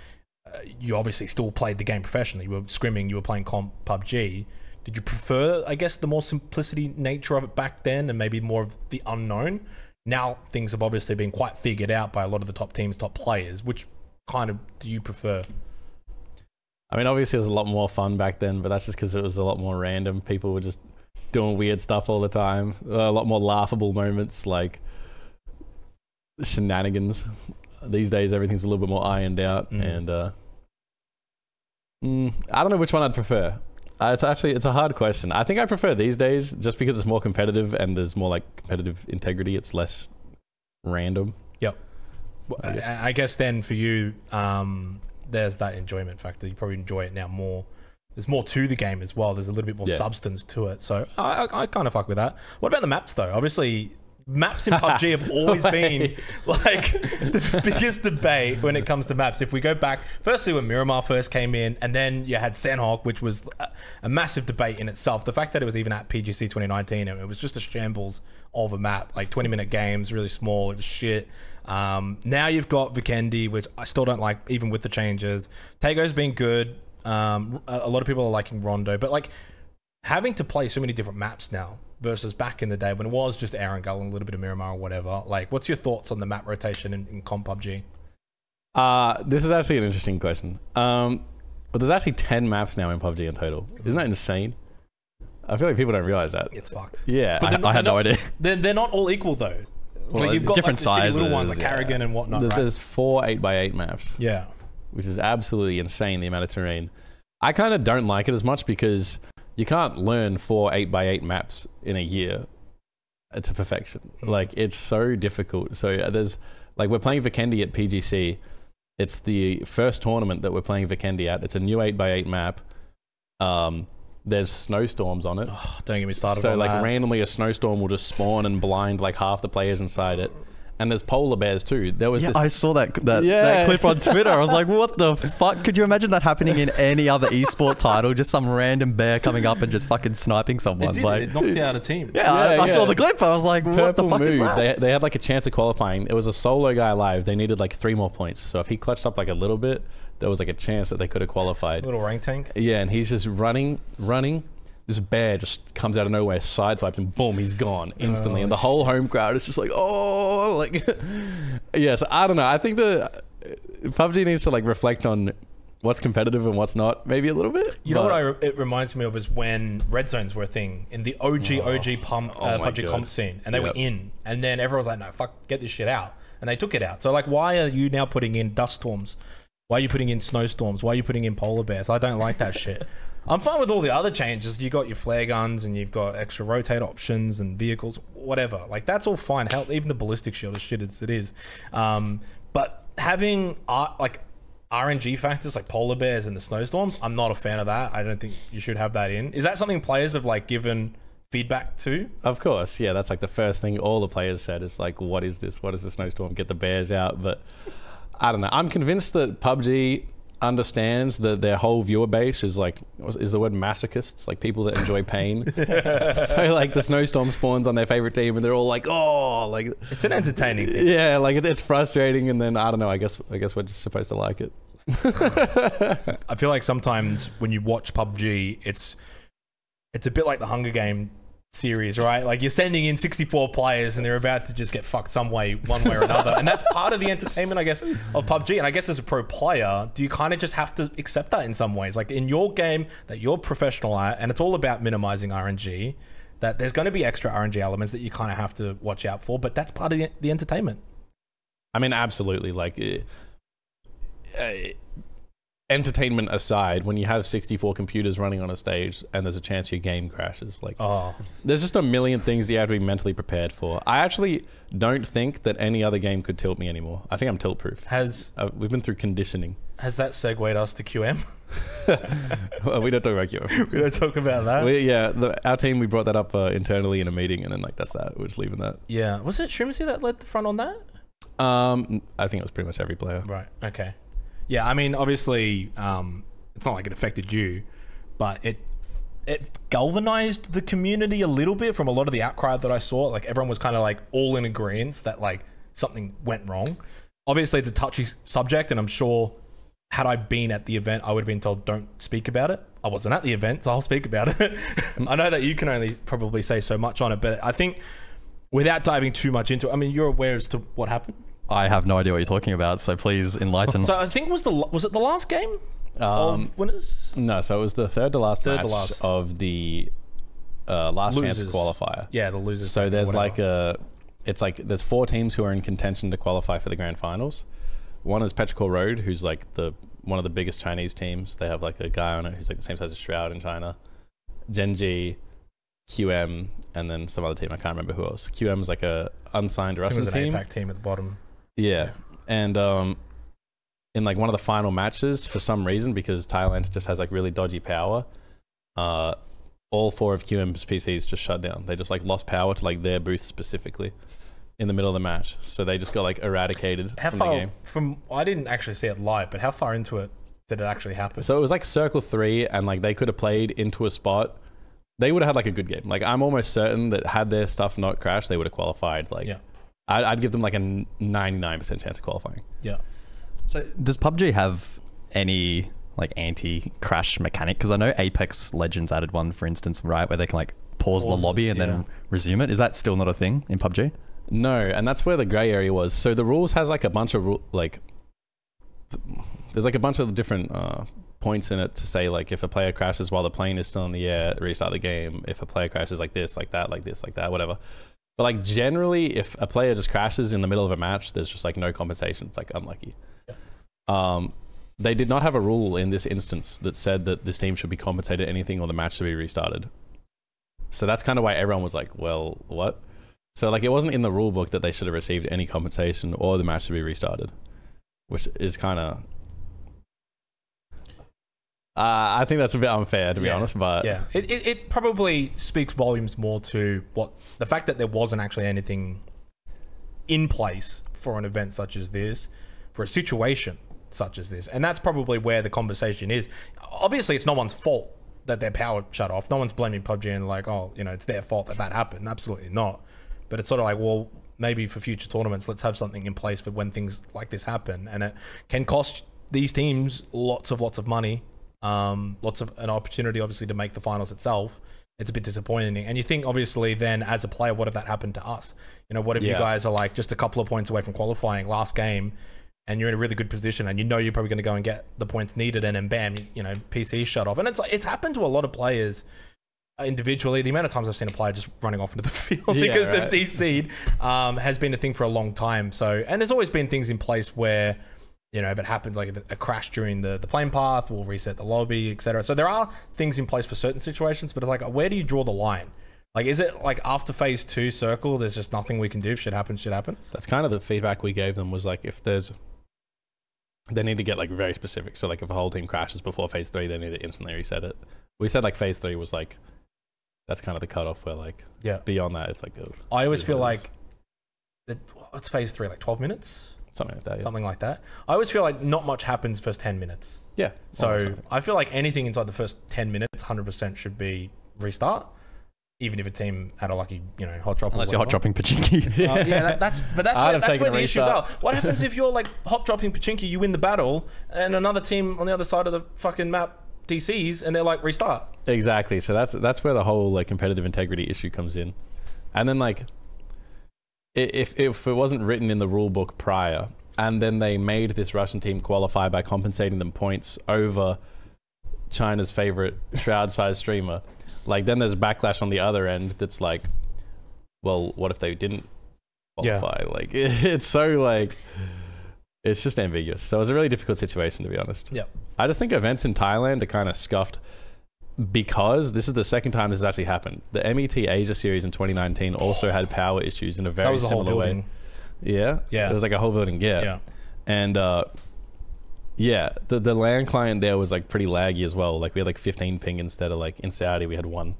uh, you obviously still played the game professionally. You were scrimming, you were playing comp P U B G. Did you prefer, I guess, the more simplicity nature of it back then and maybe more of the unknown? Now things have obviously been quite figured out by a lot of the top teams, top players. Which kind of do you prefer? I mean, obviously it was a lot more fun back then, but that's just because it was a lot more random. People were just doing weird stuff all the time. A lot more laughable moments, like shenanigans. These days everything's a little bit more ironed out. Mm. And uh, mm, I don't know which one I'd prefer. Uh, it's actually, it's a hard question. I think I prefer these days just because it's more competitive and there's more like competitive integrity. It's less random. Yep. Well, I, guess. I guess then for you, um, there's that enjoyment factor. You probably enjoy it now more. There's more to the game as well. There's a little bit more yeah. substance to it. So I, I, I kind of fuck with that. What about the maps though? Obviously maps in P U B G have always been like the biggest debate when it comes to maps. If we go back, firstly when Miramar first came in, and then you had Sanhok, which was a, a massive debate in itself. The fact that it was even at P G C twenty nineteen and it was just a shambles of a map, like twenty minute games, really small, it was shit. Um, now you've got Vikendi, which I still don't like, even with the changes. Tago's been good. Um, a, a lot of people are liking Rondo, but like having to play so many different maps now versus back in the day when it was just Erangel and a little bit of Miramar or whatever. Like, what's your thoughts on the map rotation in, in comp P U B G? Uh, this is actually an interesting question. Um, but there's actually ten maps now in P U B G in total. Isn't that insane? I feel like people don't realize that. It's fucked. Yeah, but I, not, I had no not, idea. They're, they're not all equal though. Well, like, you've got different like, sizes. Little ones like yeah. Carrigan and whatnot. There's, right? there's four eight by eight maps. Yeah. Which is absolutely insane, the amount of terrain. I kind of don't like it as much because you can't learn four eight by eight maps in a year to perfection. Like, it's so difficult. So there's, like, we're playing Vikendi at P G C. It's the first tournament that we're playing Vikendi at. It's a new eight by eight map. Um, there's snowstorms on it. Oh, don't get me started on that. So, like, randomly a snowstorm will just spawn and blind, like, half the players inside it. And there's polar bears too. There was yeah, this I saw that that, yeah. that clip on Twitter. I was like, what the fuck? Could you imagine that happening in any other esport title? Just some random bear coming up and just fucking sniping someone. It, did, like, it knocked out a team. Yeah, yeah, I, yeah, I saw the clip. I was like, Purple what the fuck move. is that? They, they had like a chance of qualifying. It was a solo guy live. They needed like three more points. So if he clutched up like a little bit, there was like a chance that they could have qualified. A little rank tank. Yeah, and he's just running, running. This bear just comes out of nowhere, sideswipes, and boom, he's gone instantly. Oh, and the whole home crowd is just like, oh, like, yeah. So I don't know. I think the P U B G needs to like reflect on what's competitive and what's not, maybe a little bit. You but, know what I re it reminds me of is when red zones were a thing in the O G oh, O G pump uh, oh P U B G God. comp scene, and they yep. were in, and then everyone was like, no, fuck, get this shit out, and they took it out. So like, why are you now putting in dust storms Why are you putting in snowstorms? Why are you putting in polar bears? I don't like that shit. I'm fine with all the other changes. You got your flare guns and you've got extra rotate options and vehicles, whatever. Like, that's all fine. Hell, even the ballistic shield is shit as it is. Um, but having uh, like R N G factors like polar bears and the snowstorms, I'm not a fan of that. I don't think you should have that in. Is that something players have like given feedback to? Of course, yeah. That's like the first thing all the players said is like, what is this? What is the snowstorm? Get the bears out. But I don't know. I'm convinced that P U B G understands that their whole viewer base is like, is the word masochists? Like people that enjoy pain. So like the snowstorm spawns on their favorite team and they're all like, oh, like it's an entertaining thing. Yeah, like it, it's frustrating. And then I don't know, I guess, I guess we're just supposed to like it. I feel like sometimes when you watch P U B G, it's, it's a bit like the Hunger Game series, right? Like you're sending in sixty-four players and they're about to just get fucked some way, one way or another. And that's part of the entertainment, I guess, of P U B G. And I guess as a pro player, do you kind of just have to accept that in some ways? Like in your game that you're professional at, and it's all about minimizing R N G, that there's going to be extra R N G elements that you kind of have to watch out for, but that's part of the, the entertainment. I mean, absolutely. Like it, it, entertainment aside, when you have sixty-four computers running on a stage and there's a chance your game crashes, like oh. there's just a million things that you have to be mentally prepared for. I actually don't think that any other game could tilt me anymore. I think I'm tilt proof. Has uh, we've been through conditioning. Has that segued us to Q M? Well, we don't talk about Q M. We don't talk about that. We, yeah, the, our team, we brought that up uh, internally in a meeting, and then like that's that. We're just leaving that. Yeah, was it Shrimsy that led the front on that? Um, I think it was pretty much every player. Right. Okay. Yeah, I mean, obviously, um, it's not like it affected you, but it it galvanized the community a little bit from a lot of the outcry that I saw. Like, everyone was kind of like all in agreement that like something went wrong. Obviously, it's a touchy subject, and I'm sure had I been at the event, I would have been told don't speak about it. I wasn't at the event, so I'll speak about it. I know that you can only probably say so much on it, but I think without diving too much into it, I mean, you're aware as to what happened? I have no idea what you're talking about, so please enlighten. So I think it was the was it the last game um, of winners? No, so it was the third to last third match to last. of the uh, last losers. chance qualifier. Yeah, the losers. So there's like a, it's like there's four teams who are in contention to qualify for the grand finals. One is Petrichor Road, who's like the one of the biggest Chinese teams. They have like a guy on it who's like the same size as Shroud in China. Genji, Q M, and then some other team. I can't remember who else. Q M is like a unsigned Russian team. It was an A PAC team at the bottom. Yeah, and um, in like one of the final matches, for some reason, because Thailand just has like really dodgy power, uh, all four of Q M's P Cs just shut down. They just like lost power to like their booth specifically in the middle of the match. So they just got like eradicated how from far, the game. From, I didn't actually see it live, but how far into it did it actually happen? So it was like circle three, and like they could have played into a spot. They would have had like a good game. Like I'm almost certain that had their stuff not crashed, they would have qualified. Like. Yeah. I'd, I'd give them like a ninety-nine percent chance of qualifying. Yeah. So does P U B G have any like anti-crash mechanic? Because I know Apex Legends added one, for instance, right, where they can like pause, pause the lobby and yeah. then resume it. Is that still not a thing in P U B G? No, and that's where the gray area was. So the rules has like a bunch of ru like there's like a bunch of different uh, points in it to say like if a player crashes while the plane is still in the air, restart the game. If a player crashes like this, like that, like this, like that, whatever. But like generally, if a player just crashes in the middle of a match, there's just like no compensation. It's like unlucky. Yeah. Um, they did not have a rule in this instance that said that this team should be compensated anything or the match should be restarted. So that's kind of why everyone was like, well, what? So like it wasn't in the rule book that they should have received any compensation or the match should be restarted, which is kind of... Uh, I think that's a bit unfair, to be yeah. honest, but... Yeah, it, it, it probably speaks volumes more to what... The fact that there wasn't actually anything in place for an event such as this, for a situation such as this. And that's probably where the conversation is. Obviously, it's no one's fault that their power shut off. No one's blaming P U B G and like, oh, you know, it's their fault that that happened. Absolutely not. But it's sort of like, well, maybe for future tournaments, let's have something in place for when things like this happen. And it can cost these teams lots of lots of money. Um, lots of an opportunity, obviously, to make the finals itself. It's a bit disappointing. And you think, obviously, then as a player, what if that happened to us? You know, what if yeah. you guys are like just a couple of points away from qualifying last game and you're in a really good position and you know you're probably going to go and get the points needed and then bam, you, you know, P C shut off. And it's like, it's happened to a lot of players individually. The amount of times I've seen a player just running off into the field yeah, because right. they've D C'd um, has been a thing for a long time. So, and there's always been things in place where You know, if it happens, like if a crash during the, the plane path, we'll reset the lobby, et cetera. So there are things in place for certain situations, but it's like, where do you draw the line? Like, is it like after phase two circle, there's just nothing we can do? If shit happens, shit happens. That's kind of the feedback we gave them was like, if there's, they need to get like very specific. So like if a whole team crashes before phase three, they need to instantly reset it. We said like phase three was like, that's kind of the cutoff where like, yeah, beyond that, it's like, oh, I always feel like, the, what's phase three, like twelve minutes? Something like that. Yeah. Something like that. I always feel like not much happens first ten minutes. Yeah. So I feel like anything inside the first ten minutes, one hundred percent should be restart. Even if a team had a lucky, you know, hot drop. Unless you're hot dropping Pochinki. yeah, uh, yeah that, that's, but that's where, that's where the issues are. What happens if you're like hot dropping Pochinki, you win the battle, and another team on the other side of the fucking map D Cs, and they're like, restart. Exactly. So that's that's where the whole like competitive integrity issue comes in. And then like, if if it wasn't written in the rule book prior, and then they made this Russian team qualify by compensating them points over China's favorite shroud-sized streamer, like then there's backlash on the other end that's like, well, what if they didn't qualify? Yeah. Like it, it's so like, it's just ambiguous. So it's a really difficult situation, to be honest. Yeah. I just think events in Thailand are kind of scuffed because this is the second time this has actually happened. The M E T Asia series in twenty nineteen also had power issues in a very similar way. Yeah? Yeah. It was like a whole building, yeah. yeah. And uh, yeah, the, the LAN client there was like pretty laggy as well. Like we had like fifteen ping instead of like in Saudi we had one.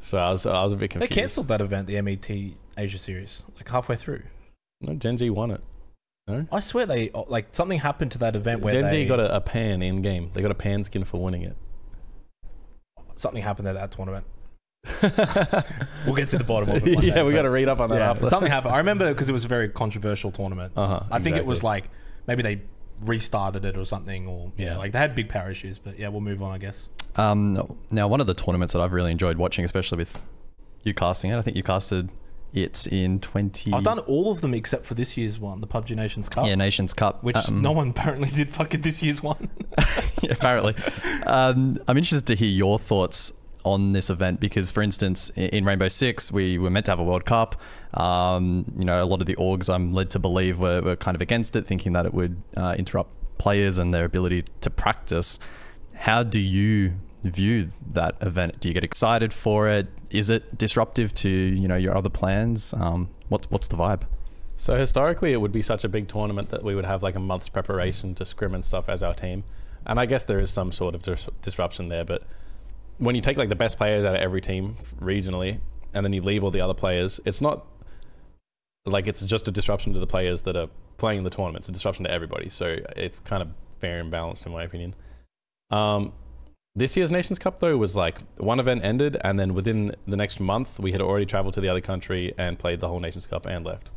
So I was, I was a bit confused. They cancelled that event, the M E T Asia series, like halfway through. No, Gen G won it. No? I swear they, like something happened to that event where Gen they... Gen G got a, a pan in game. They got a pan skin for winning it. Something happened at that tournament. We'll get to the bottom of it. One yeah, day, we got to read up on that yeah, after. Something happened. I remember because it was a very controversial tournament. Uh-huh, I exactly. think it was like maybe they restarted it or something, or yeah, yeah, like they had big power issues. But yeah, we'll move on, I guess. Um, now, one of the tournaments that I've really enjoyed watching, especially with you casting it, I think you casted it in twenty. I've done all of them except for this year's one, the P U B G Nations Cup. Yeah, Nations Cup, which um, no one apparently did fucking this year's one. Yeah, apparently. um, I'm interested to hear your thoughts on this event because, for instance, in Rainbow Six, we were meant to have a World Cup. Um, you know, a lot of the orgs, I'm led to believe, were, were kind of against it, thinking that it would uh, interrupt players and their ability to practice. How do you view that event? Do you get excited for it? Is it disruptive to, you know, your other plans? Um, what, what's the vibe? So historically, it would be such a big tournament that we would have like a month's preparation to scrim and stuff as our team. And I guess there is some sort of dis disruption there, but when you take like the best players out of every team regionally, and then you leave all the other players, it's not like it's just a disruption to the players that are playing the tournament. It's a disruption to everybody. So it's kind of fair and balanced in my opinion. Um, This year's Nations Cup, though, was like one event ended, and then within the next month, we had already traveled to the other country and played the whole Nations Cup and left.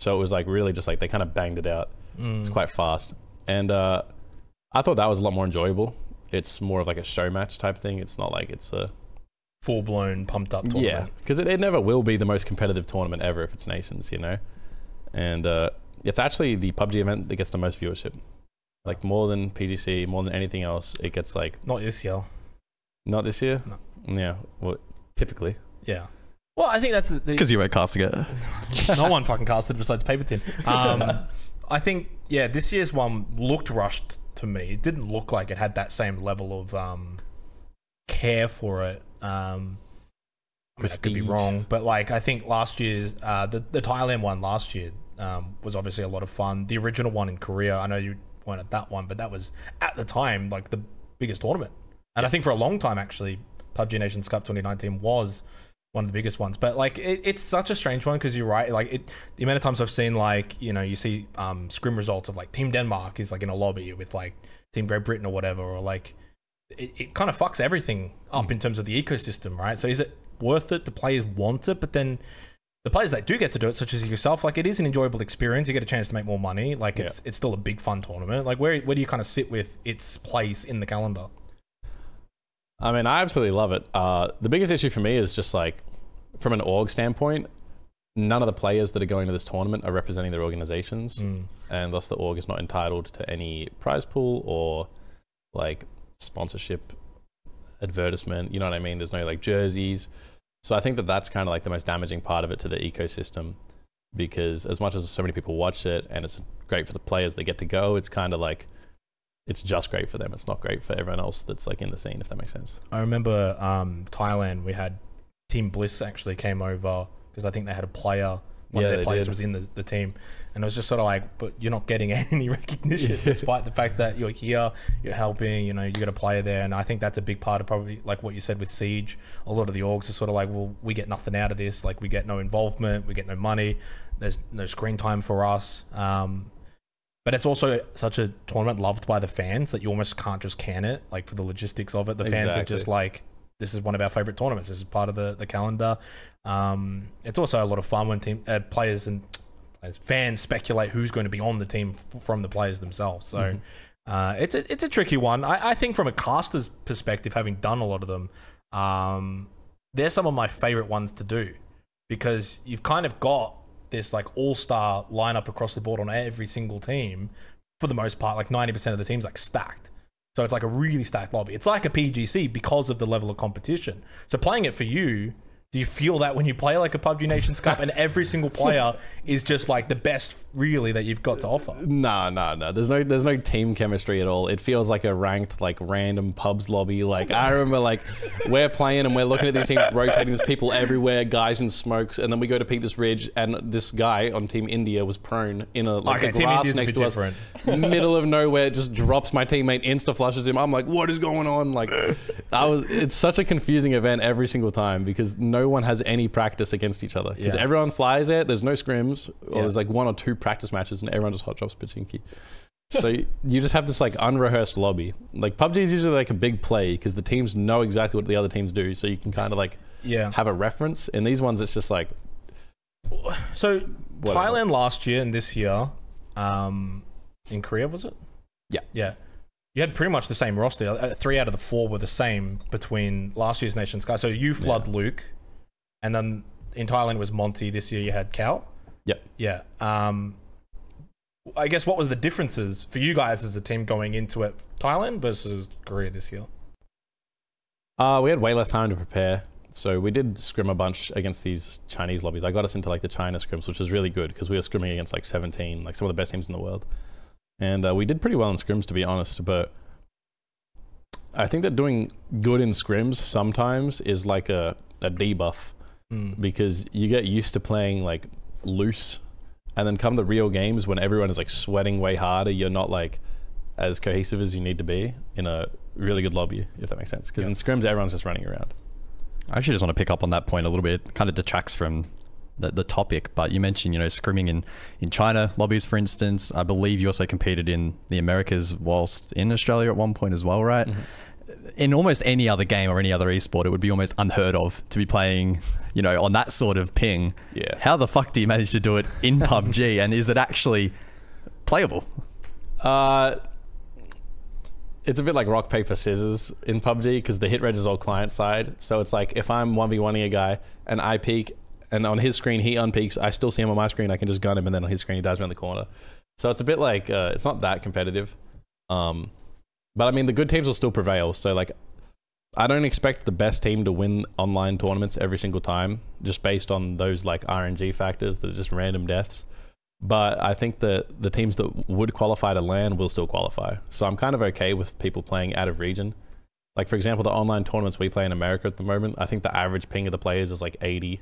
So it was like really just like they kind of banged it out. Mm. It's quite fast. And uh, I thought that was a lot more enjoyable. It's more of like a show match type thing. It's not like it's a full-blown pumped up tournament. Yeah, because it, it never will be the most competitive tournament ever if it's Nations, you know? And uh, it's actually the P U B G event that gets the most viewership. Like more than P G C, more than anything else, it gets like... Not this year. Not this year? No. Yeah, well, typically. Yeah. Well, I think that's the... Because you weren't casting it. No one fucking casted besides Paperthin. Um, I think, yeah, this year's one looked rushed to me. It didn't look like it had that same level of um, care for it. Um, I mean, I could be wrong, but like I think last year's... Uh, the, the Thailand one last year um, was obviously a lot of fun. The original one in Korea, I know you... weren't at that one, but that was at the time like the biggest tournament, and I think for a long time actually P U B G Nations Cup twenty nineteen was one of the biggest ones. But like it, it's such a strange one because you're right, like it the amount of times I've seen like, you know, you see um scrim results of like Team Denmark is like in a lobby with like Team Great Britain or whatever, or like it, it kind of fucks everything up mm. in terms of the ecosystem, right? So is it worth it? The players want it, but then the players that do get to do it, such as yourself, like it is an enjoyable experience. You get a chance to make more money. Like it's yeah. it's still a big fun tournament. Like where where do you kind of sit with its place in the calendar? I mean, I absolutely love it. Uh, the biggest issue for me is just like from an org standpoint, none of the players that are going to this tournament are representing their organizations, mm. and thus the org is not entitled to any prize pool or like sponsorship, advertisement. You know what I mean? There's no like jerseys. So I think that that's kind of like the most damaging part of it to the ecosystem, because as much as so many people watch it and it's great for the players, they get to go, it's kind of like, it's just great for them. It's not great for everyone else that's like in the scene, if that makes sense. I remember um, Thailand, we had Team Bliss actually came over because I think they had a player, one yeah, of their players did. was in the, the team. And it was just sort of like, but you're not getting any recognition yeah. despite the fact that you're here, you're helping, you know, you got a player there. And I think that's a big part of probably like what you said with Siege. A lot of the orgs are sort of like, well, we get nothing out of this. Like we get no involvement, we get no money. There's no screen time for us. Um, But it's also such a tournament loved by the fans that you almost can't just can it, like for the logistics of it. The exactly. fans are just like, this is one of our favorite tournaments. This is part of the, the calendar. Um, it's also a lot of fun when team uh, players and as fans speculate who's going to be on the team f from the players themselves. So mm-hmm. uh, it's, a, it's a tricky one. I, I think from a caster's perspective, having done a lot of them, um, they're some of my favorite ones to do because you've kind of got this like all-star lineup across the board on every single team for the most part, like ninety percent of the team's like stacked. So it's like a really stacked lobby. It's like a P G C because of the level of competition. So playing it for you, do you feel that when you play like a P U B G Nations Cup and every single player is just like the best really that you've got to offer? No, no, no. There's no there's no team chemistry at all. It feels like a ranked like random pubs lobby. Like I remember like we're playing and we're looking at these teams rotating, there's people everywhere, guys in smokes, and then we go to peak this ridge and this guy on Team India was prone in a like okay, the glass next to different. us. Middle of nowhere, just drops my teammate, insta flushes him. I'm like, what is going on? Like I was it's such a confusing event every single time because no No one has any practice against each other because yeah. everyone flies it. There's no scrims, or yeah. there's like one or two practice matches, and everyone just hot drops Pochinki. So you, you just have this like unrehearsed lobby. Like P U B G is usually like a big play because the teams know exactly what the other teams do, so you can kind of like yeah. have a reference. And these ones, it's just like so. Whatever. Thailand last year and this year, um, in Korea was it? Yeah, yeah. You had pretty much the same roster. Uh, three out of the four were the same between last year's Nations Cup. So you, Flood, yeah. Luke. And then in Thailand was Monty. This year you had Cal. Yep. Yeah. Um, I guess what was the differences for you guys as a team going into it, Thailand versus Korea this year? Uh, we had way less time to prepare. So we did scrim a bunch against these Chinese lobbies. I got us into like the China scrims, which was really good because we were scrimming against like seventeen, like some of the best teams in the world. And uh, we did pretty well in scrims, to be honest. But I think that doing good in scrims sometimes is like a, a debuff. Mm. Because you get used to playing like loose, and then come the real games when everyone is like sweating way harder, you're not like as cohesive as you need to be in a really good lobby, if that makes sense. Because yeah. in scrims, everyone's just running around. I actually just want to pick up on that point a little bit. It kind of detracts from the, the topic, but you mentioned, you know, scrimming in, in China lobbies, for instance. I believe you also competed in the Americas whilst in Australia at one point as well, right? Mm-hmm. In almost any other game or any other esport, it would be almost unheard of to be playing, you know, on that sort of ping. Yeah. How the fuck do you manage to do it in P U B G, and is it actually playable? Uh, it's a bit like rock, paper, scissors in P U B G because the hit reg is all client side. So it's like if I'm one v one-ing a guy and I peek and on his screen he unpeaks, I still see him on my screen, I can just gun him, and then on his screen he dives around the corner. So it's a bit like, uh, it's not that competitive. Um, But I mean, the good teams will still prevail. So like, I don't expect the best team to win online tournaments every single time, just based on those like R N G factors that are just random deaths. But I think that the teams that would qualify to LAN will still qualify. So I'm kind of okay with people playing out of region. Like for example, the online tournaments we play in America at the moment, I think the average ping of the players is like eighty.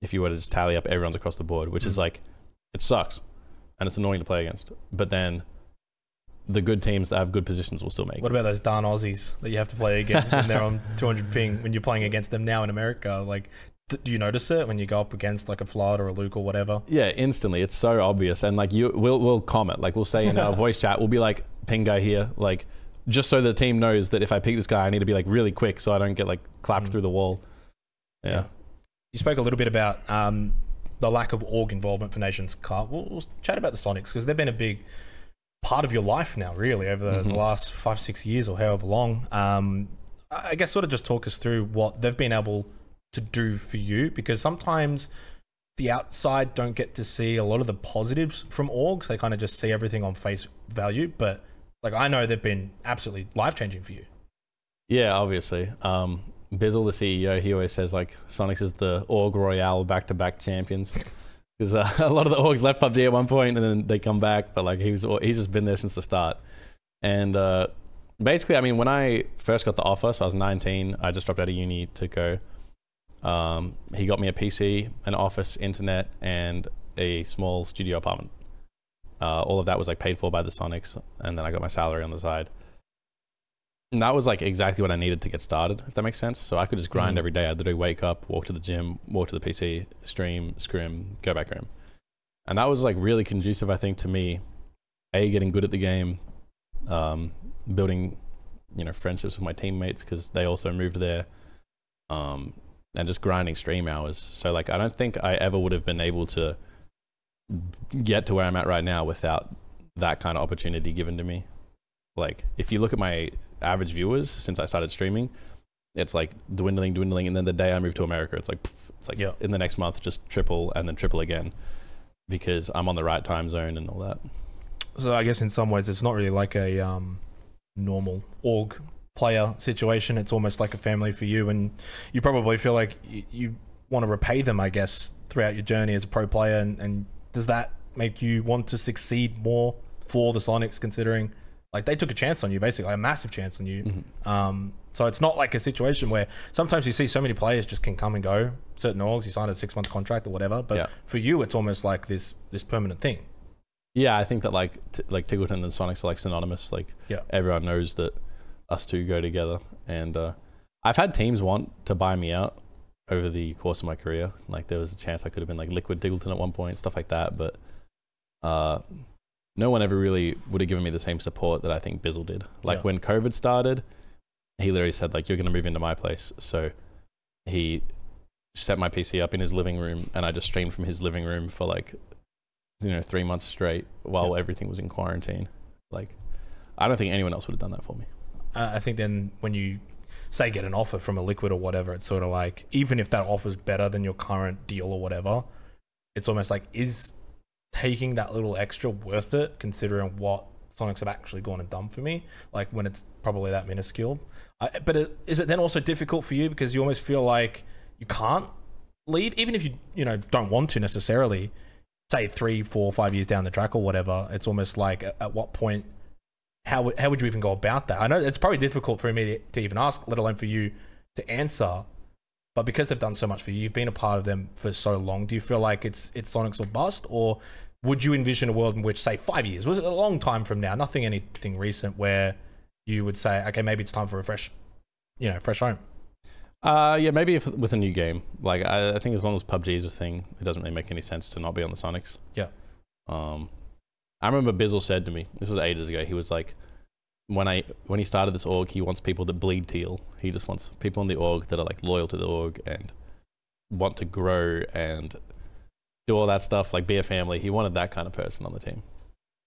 If you were to just tally up everyone's across the board, which mm-hmm. is like, it sucks and it's annoying to play against. But then the good teams that have good positions will still make. What about those darn Aussies that you have to play against when they're on two hundred ping, when you're playing against them now in America? Like, do you notice it when you go up against like a Flood or a Luke or whatever? Yeah, instantly. It's so obvious. And like, you, we'll, we'll comment. Like, we'll say in our voice chat, we'll be like, ping guy here. Like, just so the team knows that if I pick this guy, I need to be like really quick so I don't get like clapped mm. through the wall. Yeah. yeah. You spoke a little bit about um, the lack of org involvement for Nations Cup. We'll, we'll chat about the Soniqs because they've been a big part of your life now, really, over the, mm-hmm. the last five, six years or however long. Um, I guess sort of just talk us through what they've been able to do for you, because sometimes the outside don't get to see a lot of the positives from orgs. They kind of just see everything on face value, but like I know they've been absolutely life-changing for you. Yeah, obviously. Um, Bizzle, the C E O, he always says like Soniqs is the org royale back-to-back champions. because uh, a lot of the orgs left P U B G at one point and then they come back, but like he was, he's just been there since the start. And uh, basically, I mean, when I first got the offer, so I was nineteen, I just dropped out of uni to go. Um, he got me a P C, an office, internet, and a small studio apartment. Uh, all of that was like paid for by the Soniqs, and then I got my salary on the side. And that was like exactly what I needed to get started, if that makes sense. So I could just grind mm. every day. I'd literally wake up, walk to the gym, walk to the P C, stream, scrim, go back home. And that was like really conducive, I think, to me, A, getting good at the game, um, building, you know, friendships with my teammates because they also moved there, um, and just grinding stream hours. So like, I don't think I ever would have been able to get to where I'm at right now without that kind of opportunity given to me. Like, if you look at my average viewers since I started streaming, it's like dwindling, dwindling, and then the day I moved to America, it's like poof, it's like yeah. in the next month just triple and then triple again because I'm on the right time zone and all that. So I guess in some ways it's not really like a um, normal org player situation. It's almost like a family for you, and you probably feel like you, you want to repay them, I guess, throughout your journey as a pro player. And, and does that make you want to succeed more for the Soniqs, considering like they took a chance on you, basically a massive chance on you? Mm-hmm. Um, so it's not like a situation where sometimes you see so many players just can come and go. Certain orgs, you sign a six month contract or whatever, but yeah. for you, it's almost like this this permanent thing. Yeah, I think that like t like Tigleton and Soniqs are like synonymous. Like yeah. everyone knows that us two go together. And uh, I've had teams want to buy me out over the course of my career. Like there was a chance I could have been like Liquid Tigleton at one point, stuff like that. But uh, no one ever really would have given me the same support that I think Bizzle did. Like yeah. when COVID started, he literally said like, you're going to move into my place. So he set my P C up in his living room and I just streamed from his living room for like, you know, three months straight while yeah. everything was in quarantine. Like, I don't think anyone else would have done that for me. Uh, I think then when you say get an offer from a Liquid or whatever, it's sort of like, even if that offer is better than your current deal or whatever, it's almost like, is taking that little extra worth it, considering what Soniqs have actually gone and done for me, like when it's probably that minuscule? Uh, but it, is it then also difficult for you because you almost feel like you can't leave, even if you you know don't want to necessarily, say three, four, five years down the track or whatever? It's almost like at, at what point, how, how would you even go about that? I know it's probably difficult for me to, to even ask, let alone for you to answer, but because they've done so much for you, you've been a part of them for so long, do you feel like it's it's Soniqs or bust? Or would you envision a world in which, say, five years, was it a long time from now, nothing anything recent, where you would say, okay, maybe it's time for a fresh, you know, fresh home? Uh, yeah, maybe if, with a new game. Like, I, I think as long as P U B G is a thing, it doesn't really make any sense to not be on the Soniqs. Yeah. Um, I remember Bizzle said to me, this was ages ago, he was like, when I when he started this org, he wants people that bleed teal. He just wants people in the org that are like loyal to the org and want to grow and do all that stuff, like be a family. He wanted that kind of person on the team,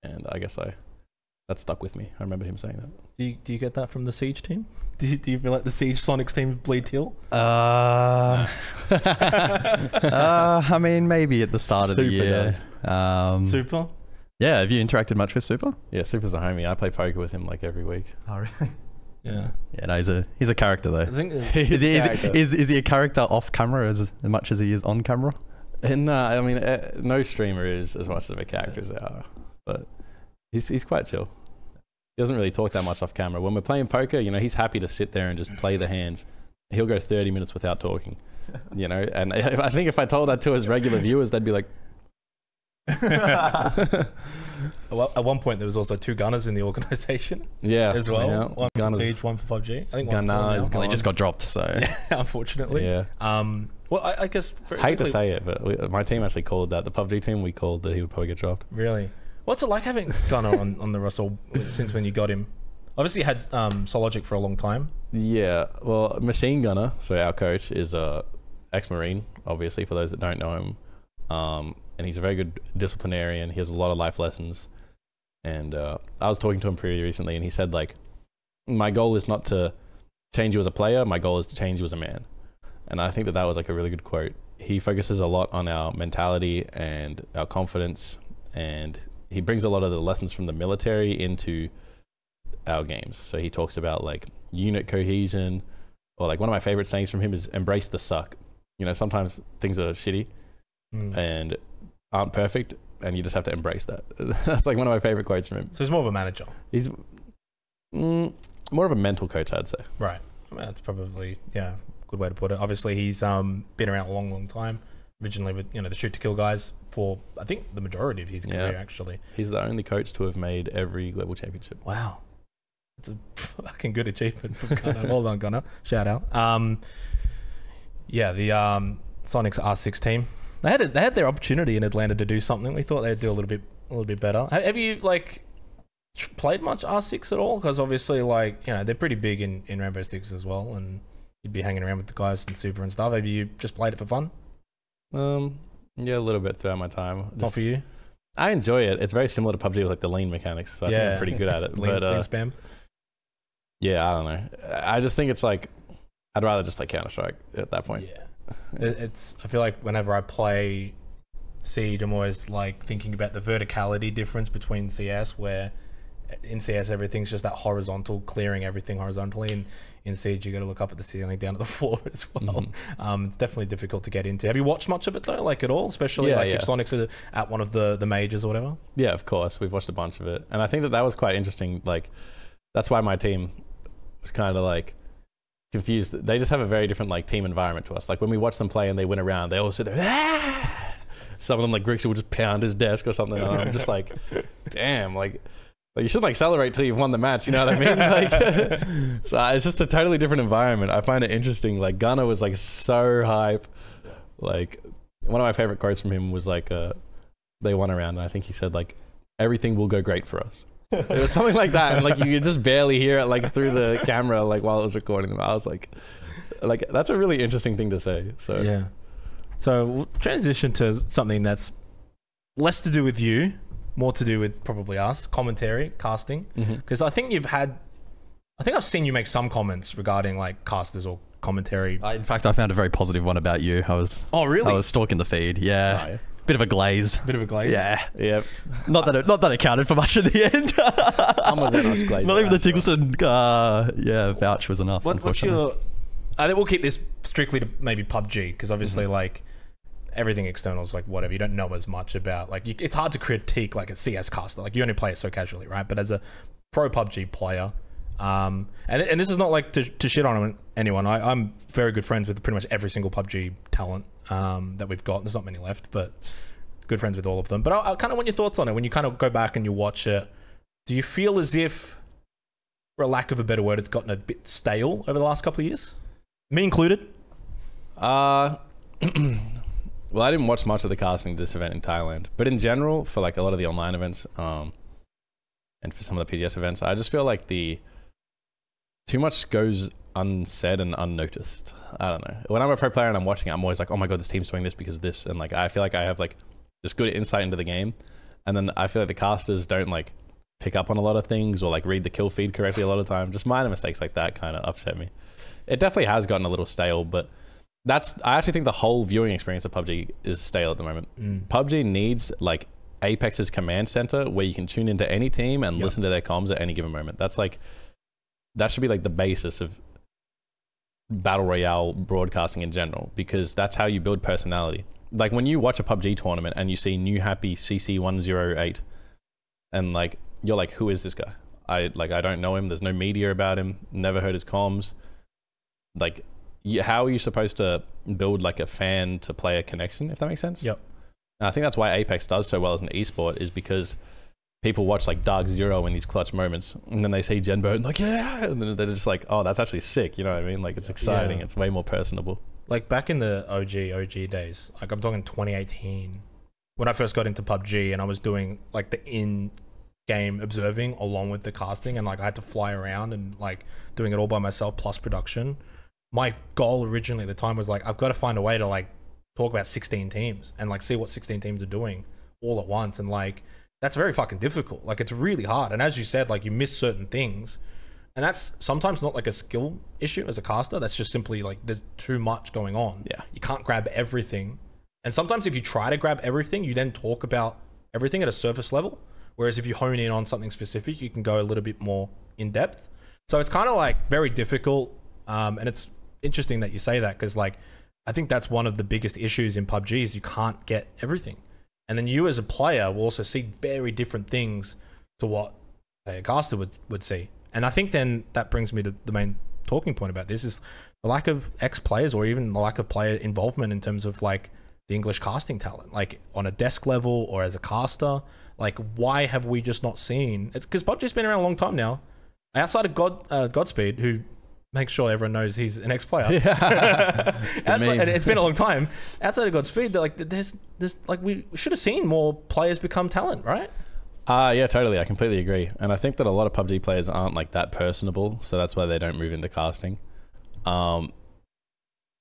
and I guess I that stuck with me. I remember him saying that. Do you, do you get that from the Siege team? Do you, do you feel like the Siege Soniqs team bleed teal? Uh, uh, I mean, maybe at the start Super of the year. Does. Um, Super. Yeah, have you interacted much with Super? Yeah, Super's a homie. I play poker with him like every week. Oh, really? Yeah. Yeah, no, he's a he's a character though. I think is he character. Is, is is he a character off camera as much as he is on camera? And uh, I mean, uh, no streamer is as much of a character as they are, but he's he's quite chill. He doesn't really talk that much off camera. When we're playing poker, you know, he's happy to sit there and just play the hands. He'll go thirty minutes without talking, you know. And I think if I told that to his regular viewers, they'd be like. Well, at one point there was also two Gunners in the organization. Yeah, as well. Yeah. One for Siege, one for P U B G. I think Gunner is gone. They just got dropped, so yeah, unfortunately. Yeah. Um. Well, I, I guess. Hate quickly, to say it, but we, my team actually called that. The P U B G team we called that he would probably get dropped. Really? What's it like having Gunner on on the Russell since when you got him? Obviously, you had um Sologic for a long time. Yeah. Well, Machine Gunner, so our coach, is a ex-Marine. Obviously, for those that don't know him. Um, and he's a very good disciplinarian. He has a lot of life lessons. And uh, I was talking to him pretty recently, and he said, like, my goal is not to change you as a player. My goal is to change you as a man. And I think that that was, like, a really good quote. He focuses a lot on our mentality and our confidence, and he brings a lot of the lessons from the military into our games. So he talks about, like, unit cohesion, or, like, one of my favorite sayings from him is embrace the suck. You know, sometimes things are shitty, mm. and aren't perfect, and you just have to embrace that. That's like one of my favorite quotes from him. So he's more of a manager. He's mm, more of a mental coach, I'd say. Right. Well, that's probably, yeah, good way to put it. Obviously, he's um, been around a long, long time. Originally with, you know, the shoot to kill guys for, I think, the majority of his career, yeah. actually. He's the only coach to have made every global championship. Wow. That's a fucking good achievement from Gunner. Well done, Gunner. Shout out. Um, yeah, the um, Soniqs R six team. They had a, they had their opportunity in Atlanta to do something. We thought they'd do a little bit a little bit better. Have you like played much R six at all? Because obviously, like, you know, they're pretty big in in Rainbow Six as well, and you'd be hanging around with the guys and Super and stuff. Have you just played it for fun? Um, yeah, a little bit throughout my time. Just, Not for you. I enjoy it. It's very similar to P U B G with like the lean mechanics, so I yeah. think I'm pretty good at it. lean, but, uh, lean spam. Yeah, I don't know. I just think it's like I'd rather just play Counter-Strike at that point. Yeah. It's, I feel like whenever I play Siege, I'm always like thinking about the verticality difference between C S, where in C S everything's just that horizontal, clearing everything horizontally, and in Siege you got to look up at the ceiling, down at the floor as well. Mm-hmm. Um, it's definitely difficult to get into. Have you watched much of it though, like at all, especially yeah, like yeah. if Sonics are at one of the the majors or whatever? Yeah, of course, we've watched a bunch of it, and I think that that was quite interesting. Like, that's why my team was kind of like confused. They just have a very different like team environment to us. Like when we watch them play and they win a round, they all sit there, ah! Some of them, like Grixie, will just pound his desk or something, and I'm just like, damn, like, like you shouldn't like celebrate till you've won the match, you know what I mean? Like, so it's just a totally different environment. I find it interesting. Like Gunner was like so hype. Like one of my favorite quotes from him was like, uh, they won a round and I think he said like, everything will go great for us. It was something like that, and like you could just barely hear it like through the camera, like while it was recording them. I was like, like that's a really interesting thing to say. So yeah, so we'll transition to something that's less to do with you, more to do with probably us, commentary, casting, because mm-hmm. I think you've had, I think I've seen you make some comments regarding like casters or commentary. I, in fact, I found a very positive one about you. I was oh really? I was stalking the feed. Yeah. Oh, yeah. Bit of a glaze. Bit of a glaze. Yeah. Yep. Not that it, not that it counted for much in the end. I'm a Zenox glaze. Not even the Tigleton, uh, yeah, vouch was enough. What, what's your? I think we'll keep this strictly to maybe P U B G, because obviously, mm-hmm. like everything external is like whatever. You don't know as much about like you, it's hard to critique like a C S caster. Like you only play it so casually, right? But as a pro P U B G player, um, and and this is not like to, to shit on anyone. I, I'm very good friends with pretty much every single P U B G talent. Um, that we've got. There's not many left, but good friends with all of them. But I, I kind of want your thoughts on it. When you kind of go back and you watch it, do you feel as if, for lack of a better word, it's gotten a bit stale over the last couple of years? Me included? Uh, well, I didn't watch much of the casting of this event in Thailand. But in general, for like a lot of the online events um, and for some of the P G S events, I just feel like the too much goes unsaid and unnoticed. I don't know. When I'm a pro player and I'm watching it, I'm always like, oh my god, this team's doing this because of this, and like I feel like I have like this good insight into the game, and then I feel like the casters don't like pick up on a lot of things or like read the kill feed correctly a lot of the time. Just minor mistakes like that kind of upset me. It definitely has gotten a little stale, but that's, I actually think the whole viewing experience of P U B G is stale at the moment. Mm. P U B G needs like Apex's command center where you can tune into any team and yep. listen to their comms at any given moment. That's like, that should be like the basis of battle royale broadcasting in general, because that's how you build personality. Like when you watch a P U B G tournament and you see new happy C C one oh eight and like you're like, who is this guy? I like, I don't know him. There's no media about him, never heard his comms. Like you, how are you supposed to build like a fan to player connection, if that makes sense? Yep. And I think that's why Apex does so well as an esport, is because people watch like Dark Zero in these clutch moments, and then they see Genbo and like, yeah, and then they're just like, oh, that's actually sick, you know what I mean? Like it's exciting, yeah. It's way more personable. Like back in the O G O G days, like I'm talking twenty eighteen, when I first got into P U B G and I was doing like the in-game observing along with the casting, and like I had to fly around and like doing it all by myself plus production. My goal originally at the time was like, I've got to find a way to like talk about sixteen teams and like see what sixteen teams are doing all at once, and like that's very fucking difficult. Like it's really hard, and as you said, like you miss certain things, and that's sometimes not like a skill issue as a caster, that's just simply like there's too much going on. Yeah, you can't grab everything, and sometimes if you try to grab everything, you then talk about everything at a surface level, whereas if you hone in on something specific, you can go a little bit more in depth. So it's kind of like very difficult, um and it's interesting that you say that, because like I think that's one of the biggest issues in P U B G is you can't get everything. And then you as a player will also see very different things to what say, a caster would, would see. And I think then that brings me to the main talking point about this is the lack of ex-players or even the lack of player involvement in terms of like the English casting talent, like on a desk level or as a caster. Like, why have we just not seen... It's because P U B G's been around a long time now. Outside of God, uh, Godspeed, who makes sure everyone knows he's an ex-player. Yeah. Outside, it's been a long time. Outside of Godspeed, they're like, there's, there's, like, we should have seen more players become talent, right? Uh, yeah, totally. I completely agree. And I think that a lot of P U B G players aren't, like, that personable, so that's why they don't move into casting. Um,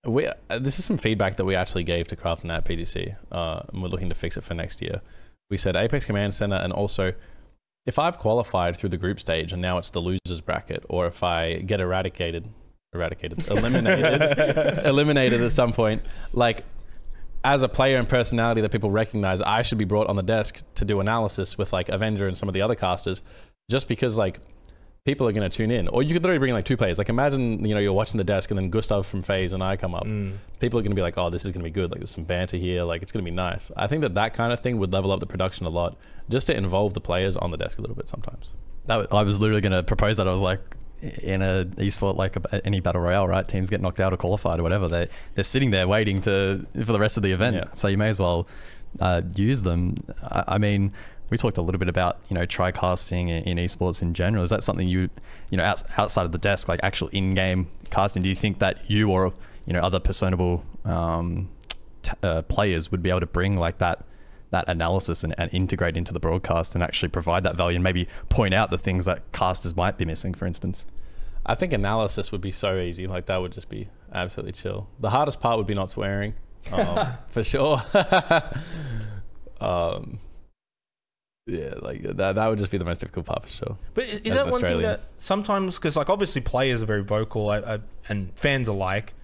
we uh, This is some feedback that we actually gave to Crafton at P G C, uh, and we're looking to fix it for next year. We said Apex Command Center, and also if I've qualified through the group stage and now it's the losers bracket, or if I get eradicated, eradicated, eliminated, eliminated at some point, like as a player and personality that people recognize, I should be brought on the desk to do analysis with like Avenger and some of the other casters, just because like people are going to tune in. Or you could literally bring like two players. Like imagine, you know, you're watching the desk and then Gustav from FaZe and I come up. Mm. People are going to be like, oh, this is going to be good. Like there's some banter here. Like it's going to be nice. I think that that kind of thing would level up the production a lot, just to involve the players on the desk a little bit sometimes. That, I was literally going to propose that. I was like, in a esport like a, any battle royale, right? Teams get knocked out or qualified or whatever. They, they're sitting there waiting to for the rest of the event. Yeah. So you may as well uh, use them. I, I mean... We talked a little bit about, you know, tri-casting in esports in general. Is that something you, you know, out, outside of the desk, like actual in-game casting, do you think that you or, you know, other personable um, t uh, players would be able to bring like that, that analysis and, and integrate into the broadcast and actually provide that value and maybe point out the things that casters might be missing, for instance? I think analysis would be so easy. Like that would just be absolutely chill. The hardest part would be not swearing, um, for sure. um, Yeah, like that, that would just be the most difficult part for sure. But is As that one thing that sometimes, because like obviously players are very vocal I, I, and fans alike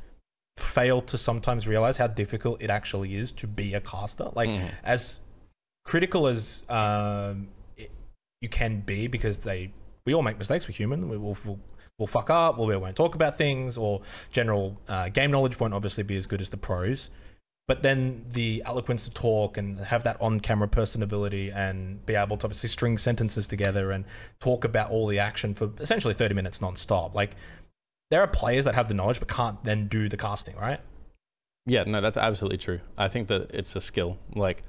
fail to sometimes realize how difficult it actually is to be a caster. Like mm. as critical as um, it, you can be, because they we all make mistakes, we're human, we will we'll, we'll fuck up, or we won't talk about things, or general uh, game knowledge won't obviously be as good as the pros. But then the eloquence to talk and have that on-camera personability and be able to obviously string sentences together and talk about all the action for essentially thirty minutes non-stop. Like, there are players that have the knowledge but can't then do the casting, right? Yeah, no, that's absolutely true. I think that it's a skill. Like,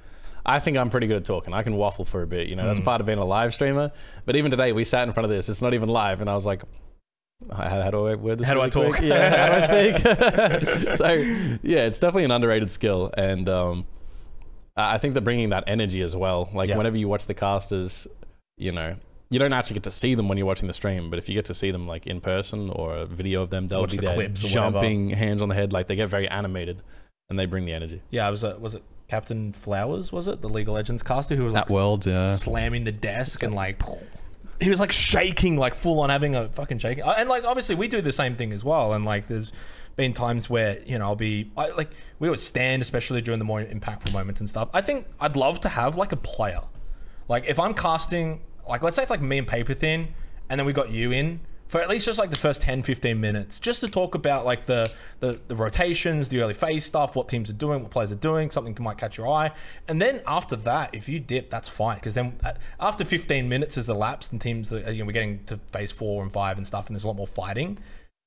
I think I'm pretty good at talking. I can waffle for a bit, you know. That's mm. part of being a live streamer. But even today, we sat in front of this. It's not even live. And I was like... How, how do I word this? How do I talk? Quick? Yeah, how do I speak? So, yeah, it's definitely an underrated skill, and um, I think that bringing that energy as well. Like yeah. whenever you watch the casters, you know, you don't actually get to see them when you're watching the stream, but if you get to see them like in person or a video of them, they'll watch be the there clips jumping, hands on the head, like they get very animated, and they bring the energy. Yeah, I was uh, was it Captain Flowers? Was it the League of Legends caster who was like, that world yeah. slamming the desk and like. He was like shaking, like full on having a fucking shaking. And like, obviously we do the same thing as well. And like, there's been times where, you know, I'll be I, like, we always stand, especially during the more impactful moments and stuff. I think I'd love to have like a player. Like if I'm casting, like, let's say it's like me and Paperthin, and then we got you in for at least just like the first ten, fifteen minutes, just to talk about like the, the, the rotations, the early phase stuff, what teams are doing, what players are doing, something might catch your eye. And then after that, if you dip, that's fine. Because then after fifteen minutes has elapsed and teams are, you know, we're getting to phase four and five and stuff, and there's a lot more fighting.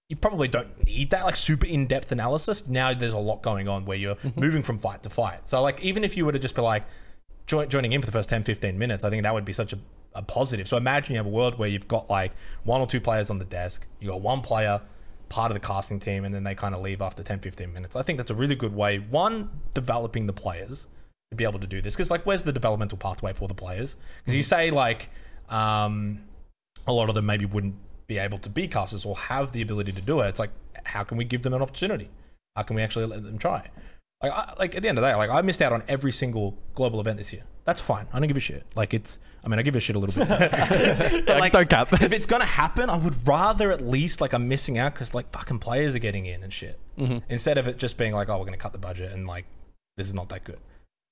You probably don't need that like super in-depth analysis. Now there's a lot going on where you're mm-hmm. moving from fight to fight. So like, even if you were to just be like join, joining in for the first ten, fifteen minutes, I think that would be such a A positive. So imagine you have a world where you've got like one or two players on the desk, you got one player part of the casting team, and then they kind of leave after ten, fifteen minutes. I think that's a really good way, one, developing the players to be able to do this, because like where's the developmental pathway for the players? Because you say like um a lot of them maybe wouldn't be able to be casters or have the ability to do it. It's like, how can we give them an opportunity? How can we actually let them try? Like, I, like at the end of the day, like I missed out on every single global event this year. That's fine. I don't give a shit. Like it's, I mean, I give a shit a little bit. But like, don't cap. If it's going to happen, I would rather at least like I'm missing out because like fucking players are getting in and shit. Mm-hmm. Instead of it just being like, oh, we're going to cut the budget and like, this is not that good.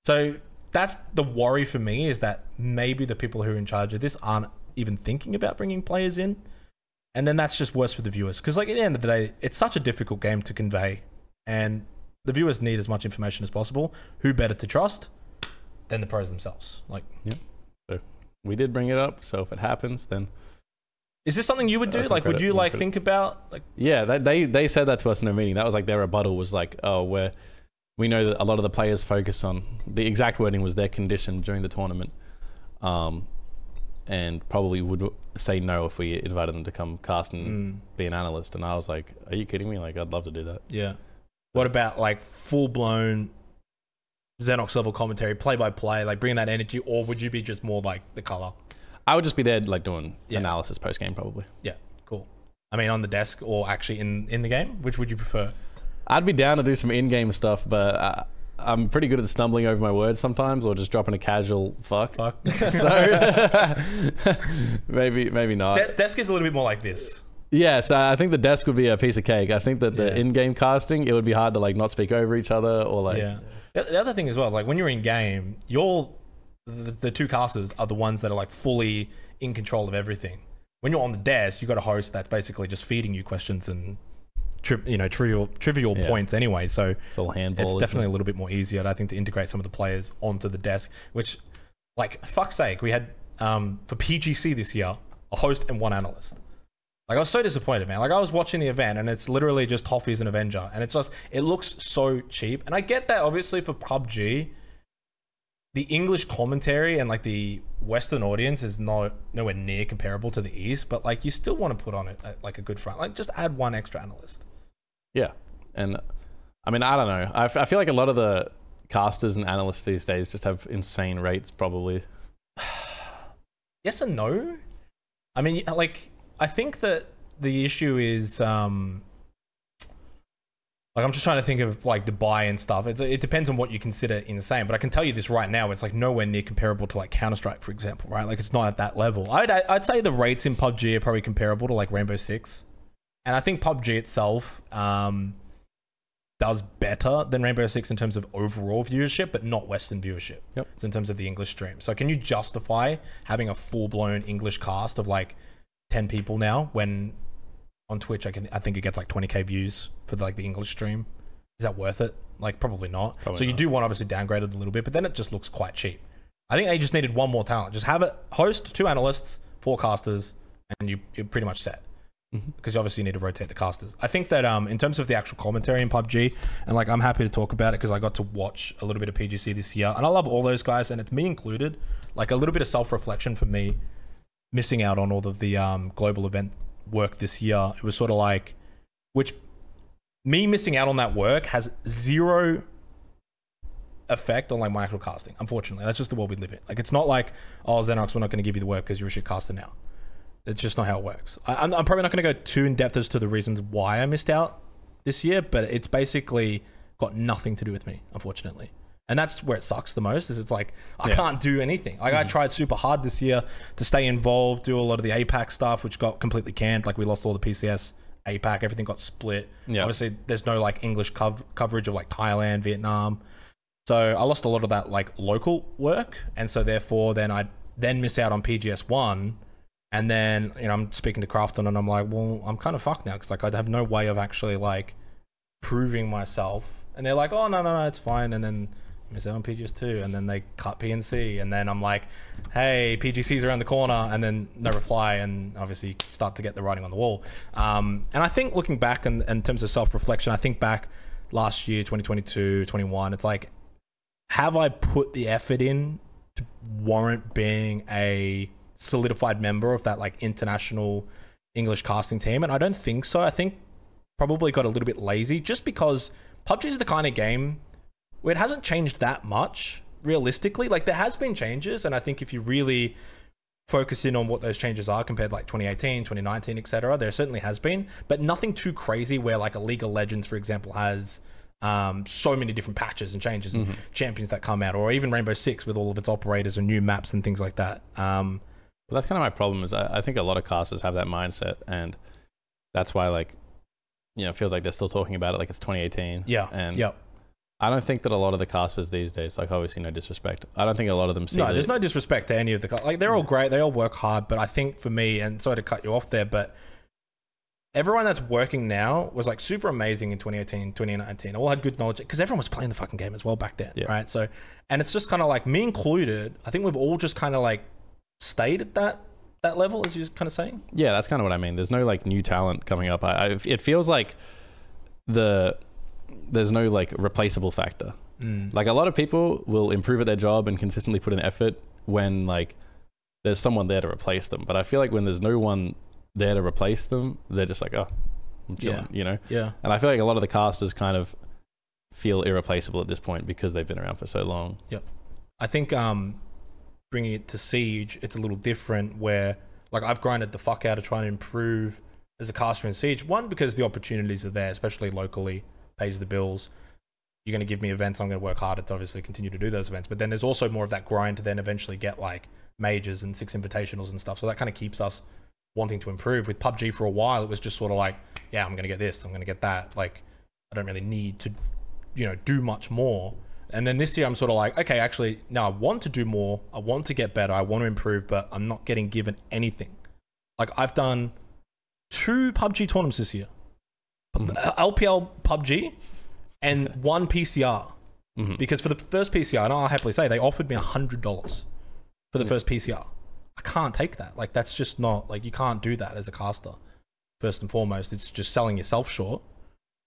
So that's the worry for me, is that maybe the people who are in charge of this aren't even thinking about bringing players in. And then that's just worse for the viewers. Because like at the end of the day, it's such a difficult game to convey, and the viewers need as much information as possible. Who better to trust than the pros themselves. Like, yeah. So we did bring it up. So if it happens, then is this something you would do? Like, credit, would you like credit. think about like? Yeah, that, they they said that to us in a meeting. That was like their rebuttal was like, oh, we're we know that a lot of the players focus on the exact wording was their condition during the tournament, um, and probably would say no if we invited them to come cast and mm. be an analyst. And I was like, are you kidding me? Like, I'd love to do that. Yeah. What about like full blown Zenox level commentary, play by play, like bringing that energy, or would you be just more like the color? I would just be there like doing yeah. analysis post game probably. Yeah, cool. I mean, on the desk or actually in in the game, which would you prefer? I'd be down to do some in-game stuff, but I, I'm pretty good at stumbling over my words sometimes, or just dropping a casual fuck. Fuck. So maybe maybe not. De desk is a little bit more like this. Yeah, so I think the desk would be a piece of cake. I think that the yeah. in-game casting, it would be hard to like not speak over each other or like. Yeah. The other thing as well, like when you're in game, you're. The, the two casters are the ones that are like fully in control of everything. When you're on the desk, you got a host that's basically just feeding you questions and tri you know trivial trivial yeah. points anyway. So it's all handball. It's definitely it? a little bit more easier, I think, to integrate some of the players onto the desk. Which, like, fuck's sake, we had um, for P G C this year a host and one analyst. Like, I was so disappointed, man. Like, I was watching the event and it's literally just Toffee's an Avenger, and it's just it looks so cheap. And I get that obviously for P U B G. The English commentary and like the Western audience is no nowhere near comparable to the East, but like you still want to put on it like a good front. Like just add one extra analyst. Yeah, and I mean I don't know. I, f I feel like a lot of the casters and analysts these days just have insane rates, probably. Yes and no. I mean, like I think that the issue is um, like I'm just trying to think of like Dubai and stuff. It's, it depends on what you consider insane, but I can tell you this right now, it's like nowhere near comparable to like Counter-Strike, for example, right? Like it's not at that level. I'd, I'd say the rates in P U B G are probably comparable to like Rainbow Six. And I think P U B G itself um, does better than Rainbow Six in terms of overall viewership, but not Western viewership. Yep. So in terms of the English stream. So can you justify having a full-blown English cast of like ten people now when on Twitch, I can I think it gets like twenty K views for the, like the English stream. Is that worth it? Like probably not. Probably so you not. do want obviously downgraded a little bit, but then it just looks quite cheap. I think they just needed one more talent. Just have it host two analysts, four casters, and you you're pretty much set. Because mm-hmm. you obviously need to rotate the casters. I think that um in terms of the actual commentary in P U B G, and like I'm happy to talk about it because I got to watch a little bit of P G C this year, and I love all those guys, and it's me included. Like a little bit of self-reflection for me, missing out on all of the um global event work this year. It was sort of like, which me missing out on that work has zero effect on like my actual casting, unfortunately. That's just the world we live in. Like it's not like, oh Zenox, we're not going to give you the work because you're a shit caster now. It's just not how it works. I, I'm, I'm probably not going to go too in depth as to the reasons why I missed out this year, but it's basically got nothing to do with me, unfortunately. And that's where it sucks the most, is it's like, I yeah. can't do anything. Like, mm -hmm. I tried super hard this year to stay involved, do a lot of the APAC stuff, which got completely canned. Like, we lost all the P C S, APAC, everything got split. Yeah. Obviously, there's no, like, English cov coverage of, like, Thailand, Vietnam. So, I lost a lot of that, like, local work. And so, therefore, then I then miss out on P G S one. And then, you know, I'm speaking to Crafton, and I'm like, well, I'm kind of fucked now, because, like, I have no way of actually, like, proving myself. And they're like, oh, no, no, no, it's fine. And then miss out on P G S two, and then they cut P N C, and then I'm like, hey, P G C's around the corner, and then no reply, and obviously start to get the writing on the wall. Um, and I think looking back in, in terms of self-reflection, I think back last year, twenty twenty-two, twenty-one, it's like, have I put the effort in to warrant being a solidified member of that like international English casting team? And I don't think so. I think probably got a little bit lazy, just because P U B G is the kind of game it hasn't changed that much realistically. Like there has been changes, and I think if you really focus in on what those changes are compared to like twenty eighteen, twenty nineteen, etc., there certainly has been, but nothing too crazy where like a League of Legends, for example, has um so many different patches and changes mm-hmm. and champions that come out, or even Rainbow Six with all of its operators and new maps and things like that. Um well, that's kind of my problem, is I, I think a lot of casters have that mindset, and that's why, like, you know, it feels like they're still talking about it like it's twenty eighteen. Yeah. And yep. I don't think that a lot of the casters these days, like obviously no disrespect, I don't think a lot of them see. No, there's no disrespect to any of the, like they're all great, they all work hard, but I think for me, and sorry to cut you off there, but everyone that's working now was like super amazing in twenty eighteen, twenty nineteen, all had good knowledge because everyone was playing the fucking game as well back then, yeah. right? So, and it's just kind of like, me included, I think we've all just kind of like stayed at that that level, as you're kind of saying. Yeah, that's kind of what I mean. There's no like new talent coming up. I, I it feels like the there's no like replaceable factor. Mm. Like a lot of people will improve at their job and consistently put in effort when like there's someone there to replace them. But I feel like when there's no one there to replace them, they're just like, oh, I'm chilling, yeah. you know? Yeah. And I feel like a lot of the casters kind of feel irreplaceable at this point because they've been around for so long. Yep. I think um, bringing it to Siege, it's a little different where like I've grinded the fuck out of trying to improve as a caster in Siege. One, because the opportunities are there, especially locally, pays the bills. You're going to give me events, I'm going to work harder to obviously continue to do those events. But then there's also more of that grind to then eventually get like majors and six invitationals and stuff. So that kind of keeps us wanting to improve. With P U B G for a while, it was just sort of like, yeah, I'm going to get this, I'm going to get that. Like, I don't really need to, you know, do much more. And then this year I'm sort of like, okay, actually, no, I want to do more. I want to get better. I want to improve, but I'm not getting given anything. Like I've done two P U B G tournaments this year. Mm-hmm. L P L P U B G and okay. one P C R. Mm-hmm. Because for the first P C R, and I'll happily say, they offered me one hundred dollars for the yeah. first P C R. I can't take that. Like, that's just not, like, you can't do that as a caster. First and foremost, it's just selling yourself short.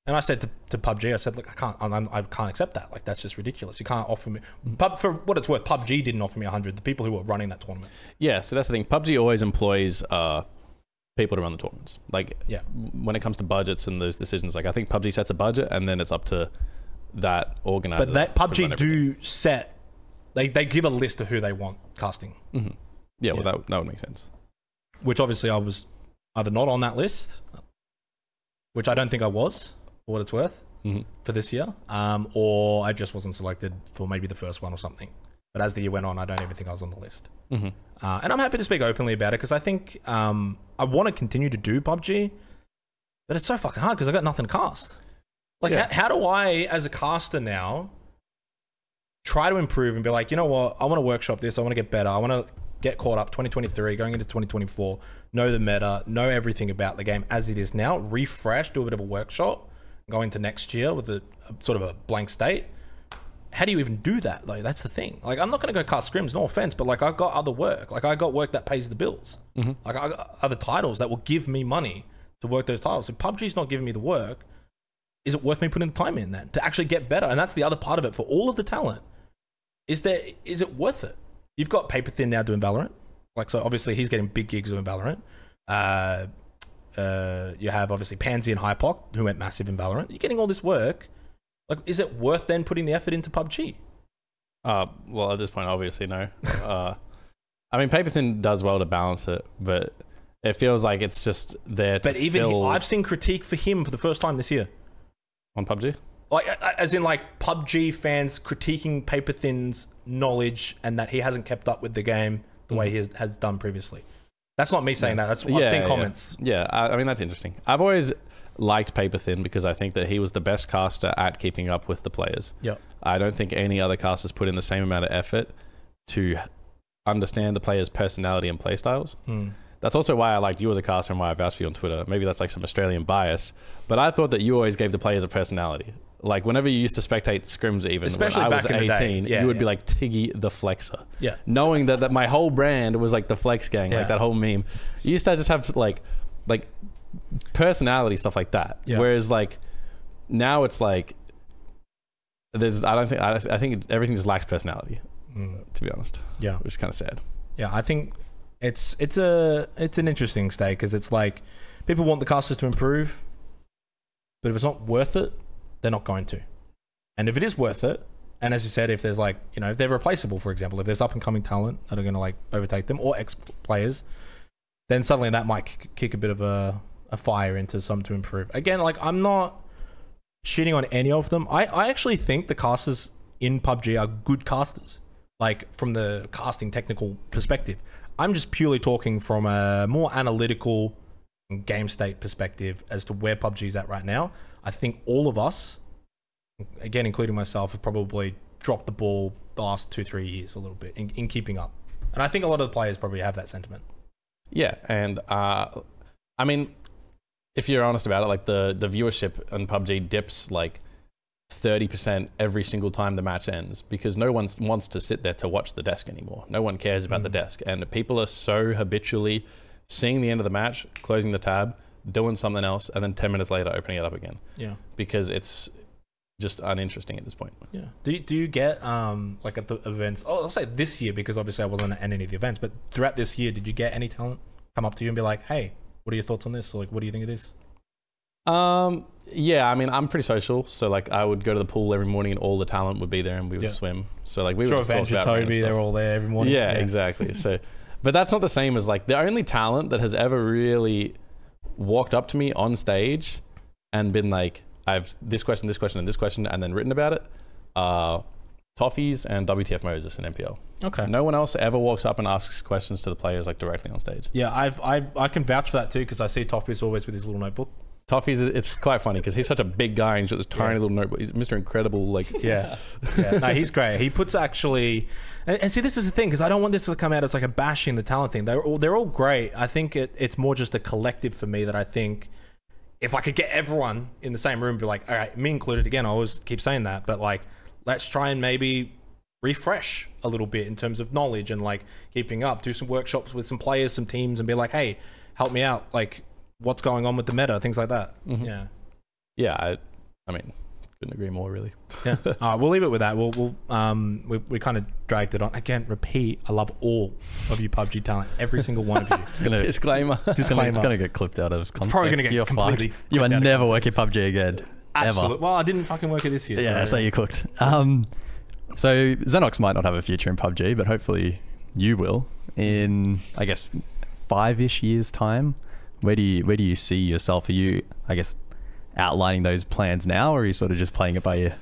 And I said to, to P U B G, I said, look, I can't, I'm, I can't accept that. Like, that's just ridiculous. You can't offer me, Pub, for what it's worth, P U B G didn't offer me one hundred, the people who were running that tournament. Yeah, so that's the thing. P U B G always employs uh, people to run the tournaments. Like, yeah. when it comes to budgets and those decisions, like, I think P U B G sets a budget and then it's up to that organizer. But that P U B G do set, they, they give a list of who they want casting. Mm-hmm. Yeah, well, yeah. That, that would make sense. Which obviously I was either not on that list, which I don't think I was, for what it's worth, mm-hmm. for this year, um, or I just wasn't selected for maybe the first one or something. But as the year went on, I don't even think I was on the list. Mm-hmm. uh, and I'm happy to speak openly about it because I think um, I want to continue to do P U B G, but it's so fucking hard because I got nothing to cast. Like, yeah. how, how do I, as a caster now, try to improve and be like, you know what, I want to workshop this, I want to get better, I want to get caught up twenty twenty-three, going into twenty twenty-four, know the meta, know everything about the game as it is now, refresh, do a bit of a workshop, go into next year with a, a sort of a blank state. How do you even do that though? That's the thing. Like, I'm not going to go cast scrims, no offense, but like I've got other work. Like I got work that pays the bills. Mm-hmm. Like I got other titles that will give me money to work those titles. If P U B G's not giving me the work, is it worth me putting the time in then to actually get better? And that's the other part of it for all of the talent. Is there, is it worth it? You've got Paperthin now doing Valorant. Like, so obviously he's getting big gigs doing Valorant. Uh, uh, you have obviously Pansy and Hypoc, who went massive in Valorant. You're getting all this work. Like, is it worth then putting the effort into P U B G? Uh, well, at this point, obviously, no. uh, I mean, Paperthin does well to balance it, but it feels like it's just there to But even fill... he, I've seen critique for him for the first time this year. On P U B G? Like, as in like P U B G fans critiquing Paperthin's knowledge and that he hasn't kept up with the game the mm-hmm. way he has, has done previously. That's not me saying yeah. that. That's I've yeah, seen comments. Yeah, yeah. I, I mean, that's interesting. I've always liked Paperthin because I think that he was the best caster at keeping up with the players. Yeah. I don't think any other casters put in the same amount of effort to understand the players' personality and playstyles. Mm. That's also why I liked you as a caster and why I vouched for you on Twitter. Maybe that's like some Australian bias, but I thought that you always gave the players a personality. Like, whenever you used to spectate scrims, even especially when I back was in eighteen, yeah, you would yeah. be like Tiggy the Flexer. Yeah. Knowing that, that my whole brand was like the Flex Gang, yeah. like that whole meme. You used to just have like, like personality, stuff like that. Yeah. Whereas like now it's like, there's, I don't think, I, I think everything just lacks personality, mm. to be honest. Yeah. Which is kind of sad. Yeah. I think it's, it's a, it's an interesting state because it's like people want the casters to improve, but if it's not worth it, they're not going to. And if it is worth it, and as you said, if there's like, you know, if they're replaceable, for example, if there's up and coming talent that are going to like overtake them or ex players, then suddenly that might kick a bit of a, a fire into some to improve. Again, like I'm not shitting on any of them. I, I actually think the casters in P U B G are good casters, like from the casting technical perspective. I'm just purely talking from a more analytical game state perspective as to where P U B G's at right now. I think all of us, again, including myself, have probably dropped the ball the last two, three years a little bit in, in keeping up. And I think a lot of the players probably have that sentiment. Yeah. And uh, I mean, if you're honest about it, like the, the viewership on P U B G dips like thirty percent every single time the match ends, because no one wants to sit there to watch the desk anymore. No one cares about mm. the desk. And people are so habitually seeing the end of the match, closing the tab, doing something else, and then ten minutes later opening it up again. Yeah. Because it's just uninteresting at this point. Yeah. Do you, do you get um like at the events, oh, I'll say this year, because obviously I wasn't at any of the events, but throughout this year, did you get any talent come up to you and be like, hey, what are your thoughts on this? Or like, what do you think of this? Um, yeah, I mean, I'm pretty social. So like I would go to the pool every morning and all the talent would be there and we would yeah. swim. So like we sure would just talk about Toby, they're all there every morning. Yeah, yeah. exactly. So, but that's not the same as like the only talent that has ever really walked up to me on stage and been like, I have this question, this question, and this question, and then written about it. Uh, Toffees and W T F Moses in N P L. Okay. No one else ever walks up and asks questions to the players like directly on stage. Yeah, I've, I I can vouch for that too, because I see Toffees always with his little notebook. Toffees, it's quite funny because he's such a big guy and he's got this tiny yeah. little notebook. He's Mister Incredible, like yeah. yeah. No, he's great. He puts actually, and, and see, this is the thing, because I don't want this to come out as like a bashing the talent thing. They're all they're all great. I think it, it's more just a collective for me that I think. If I could get everyone in the same room, be like, all right, me included again, I always keep saying that, but like, let's try and maybe refresh a little bit in terms of knowledge and like keeping up, do some workshops with some players, some teams, and be like, hey, help me out. Like what's going on with the meta, things like that. Mm-hmm. Yeah. Yeah. I, I mean, couldn't agree more really. Yeah. All right, we'll leave it with that. We'll, we'll um, we, we kind of dragged it on. Again, repeat, I love all of you P U B G talent, every single one of you. It's gonna, disclaimer. Disclaimer. It's going to get clipped out of context. It's probably going to get completely. You will never work at P U B G again. Absolutely. Ever. Well, I didn't fucking work it this year. Yeah, so, so you cooked. Um, so Zenox might not have a future in P U B G, but hopefully you will in, I guess, five-ish years time. Where do you, where do you see yourself? Are you, I guess, outlining those plans now, or are you sort of just playing it by ear?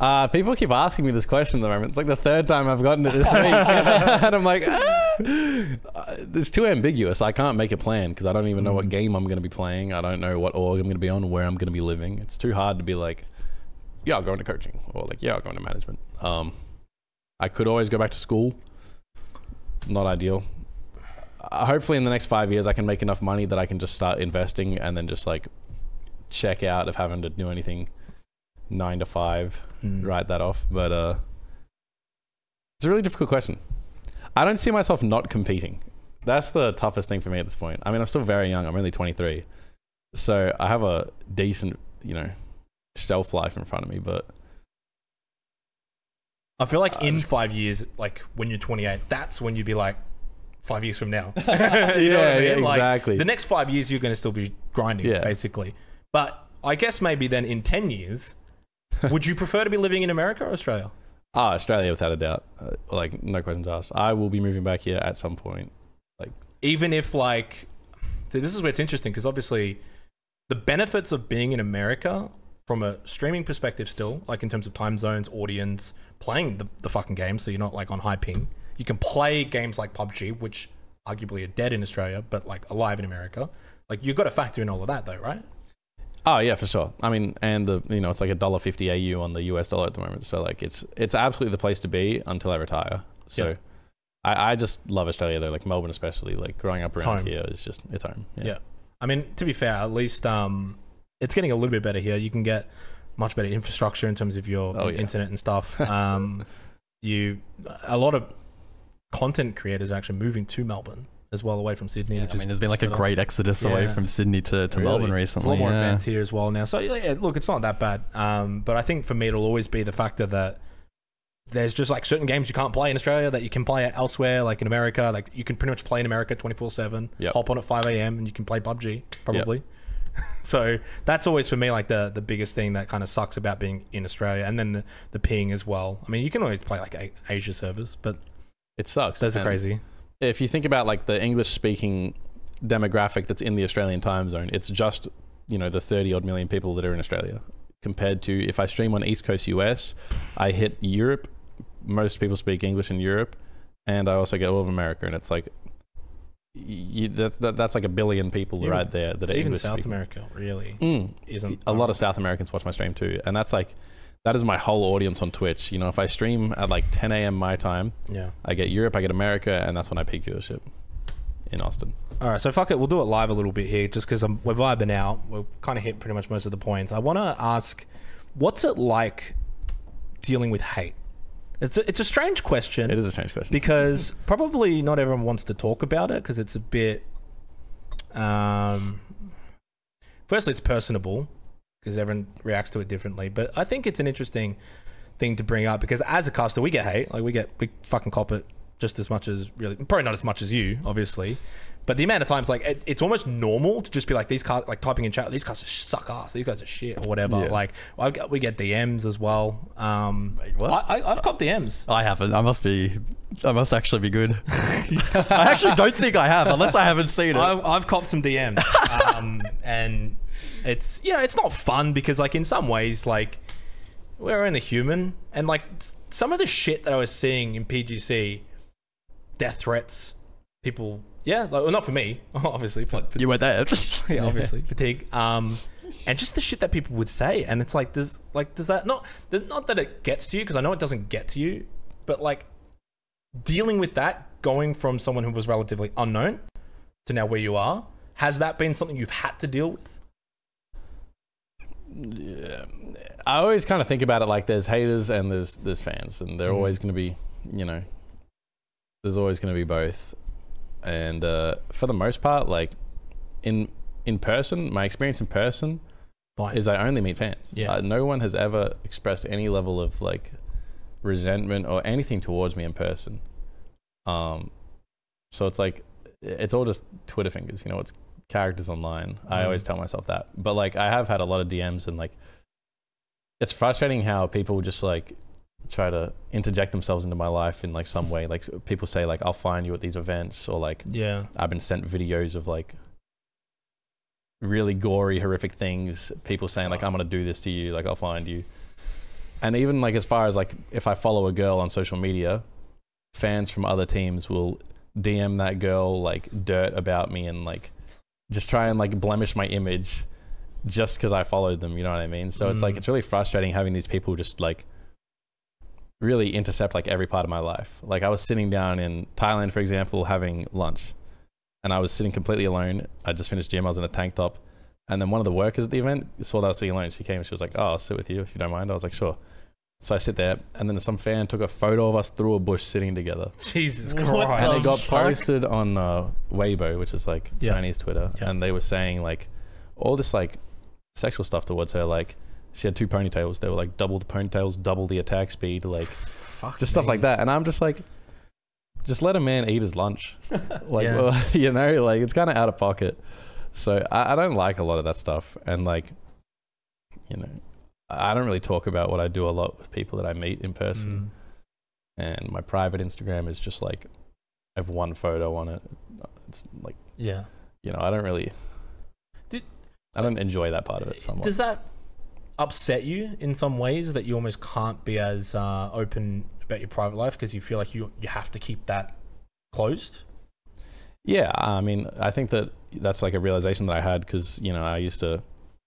Uh, people keep asking me this question at the moment. It's like the third time I've gotten it this week. And I'm like, ah! It's too ambiguous. I can't make a plan because I don't even know what game I'm going to be playing. I don't know what org I'm going to be on, where I'm going to be living. It's too hard to be like, yeah, I'll go into coaching, or like, yeah, I'll go into management. Um, I could always go back to school. Not ideal. Uh, hopefully in the next five years, I can make enough money that I can just start investing and then just like, check out of having to do anything nine to five, mm. write that off. But uh, it's a really difficult question. I don't see myself not competing. That's the toughest thing for me at this point. I mean, I'm still very young. I'm only twenty-three. So I have a decent, you know, shelf life in front of me, but I feel like I in just, five years, like when you're twenty-eight, that's when you'd be like, five years from now. you yeah, know what I mean? yeah, exactly. Like, the next five years, you're going to still be grinding yeah. basically. But I guess maybe then in ten years, would you prefer to be living in America or Australia? Ah, Australia without a doubt. Uh, like no questions asked. I will be moving back here at some point. Like even if like, so this is where it's interesting because obviously the benefits of being in America from a streaming perspective still, like in terms of time zones, audience, playing the, the fucking game. So you're not like on high ping. You can play games like P U B G, which arguably are dead in Australia, but like alive in America. Like you've got to factor in all of that though, right? Oh yeah, for sure. I mean, and the, you know, it's like a dollar fifty A U on the U S dollar at the moment. So like, it's, it's absolutely the place to be until I retire. So yeah. I, I just love Australia though. Like Melbourne, especially like growing up around here is just, it's home. Yeah. yeah. I mean, to be fair, at least, um, it's getting a little bit better here. You can get much better infrastructure in terms of your oh, yeah. internet and stuff. Um, you, a lot of content creators are actually moving to Melbourne as well, away from Sydney. Yeah, which I mean, is, there's been like a great exodus yeah. away from Sydney to, to really? Melbourne recently. It's a lot more yeah. advanced here as well now. So yeah, look, it's not that bad. Um, but I think for me, it'll always be the factor that there's just like certain games you can't play in Australia that you can play elsewhere, like in America. Like you can pretty much play in America twenty-four seven, yep. hop on at five A M and you can play P U B G probably. Yep. So that's always for me, like the, the biggest thing that kind of sucks about being in Australia. And then the, the ping as well. I mean, you can always play like Asia servers, but it sucks. That's and crazy. If you think about like the English speaking demographic that's in the Australian time zone, it's just, you know, the thirty odd million people that are in Australia compared to if I stream on East Coast U S, I hit Europe. Most people speak English in Europe and I also get all of America. And it's like, you, that's, that, that's like a billion people even, right there that are even English South speaking. America really mm, isn't. A lot of South Americans watch my stream too. And that's like, that is my whole audience on Twitch. You know, if I stream at like ten A M my time, yeah, I get Europe, I get America, and that's when I peak viewership. in Austin. All right, so fuck it, we'll do it live a little bit here just because we're vibing out. We've kind of hit pretty much most of the points. I want to ask, what's it like dealing with hate? It's a, it's a strange question. It is a strange question. Because probably not everyone wants to talk about it because it's a bit... Um, firstly, it's personable because everyone reacts to it differently. But I think it's an interesting thing to bring up because as a caster, we get hate. Like we get, we fucking cop it just as much as really... Probably not as much as you, obviously. But the amount of times, like, it, it's almost normal to just be like, these cars, like typing in chat, these cars suck ass, these guys are shit, or whatever. Yeah. Like, I get, we get D Ms as well. Um, Wait, what? I, I, I've copped D Ms. I haven't. I must be, I must actually be good. I actually don't think I have, unless I haven't seen it. I've, I've copped some D Ms. Um, and it's, you know, it's not fun because, like, in some ways, like, we're only human. And, like, some of the shit that I was seeing in P G C, death threats, people... Yeah, like, well, not for me, obviously. But you were there. Yeah, obviously. Yeah. Fatigue. Um, and just the shit that people would say. And it's like, does like does that not... Not that it gets to you, because I know it doesn't get to you. But, like, dealing with that, going from someone who was relatively unknown to now where you are, has that been something you've had to deal with? Yeah. I always kind of think about it like there's haters and there's, there's fans. And they're mm. always going to be, you know... There's always going to be both. And uh, for the most part, like in in person, my experience in person Fine. is I only meet fans. Yeah. Uh, no one has ever expressed any level of like resentment or anything towards me in person. Um, so it's like, it's all just Twitter fingers, you know, it's characters online. Mm. I always tell myself that. But like, I have had a lot of D Ms and like, it's frustrating how people just like, try to interject themselves into my life in like some way. Like people say like, I'll find you at these events, or like, yeah, I've been sent videos of like really gory, horrific things. People saying like, I'm going to do this to you. Like I'll find you. And even like, as far as like, if I follow a girl on social media, fans from other teams will D M that girl, like dirt about me and like, just try and like blemish my image just cause I followed them. You know what I mean? So mm. it's like, it's really frustrating having these people just like, really intercept like every part of my life. Like I was sitting down in Thailand, for example, having lunch, and I was sitting completely alone. I just finished gym, I was in a tank top, and then one of the workers at the event saw that I was sitting alone. She came and she was like, oh, I'll sit with you if you don't mind. I was like, sure. So I sit there, and then some fan took a photo of us through a bush sitting together. Jesus Christ. And it got posted on uh, Weibo, which is like yeah. Chinese Twitter, yeah. and they were saying like all this like sexual stuff towards her, like she had two ponytails. They were like double the ponytails, double the attack speed, like Fuck just me. stuff like that. And I'm just like, just let a man eat his lunch. Like, yeah. well, you know, like it's kind of out of pocket. So I, I don't like a lot of that stuff. And like, you know, I don't really talk about what I do a lot with people that I meet in person. Mm. And my private Instagram is just like, I have one photo on it. It's like, yeah, you know, I don't really, Did, I don't enjoy that part of it somewhat. Does that upset you in some ways that you almost can't be as uh, open about your private life because you feel like you you have to keep that closed? Yeah, I mean, I think that that's like a realization that I had because, you know, I used to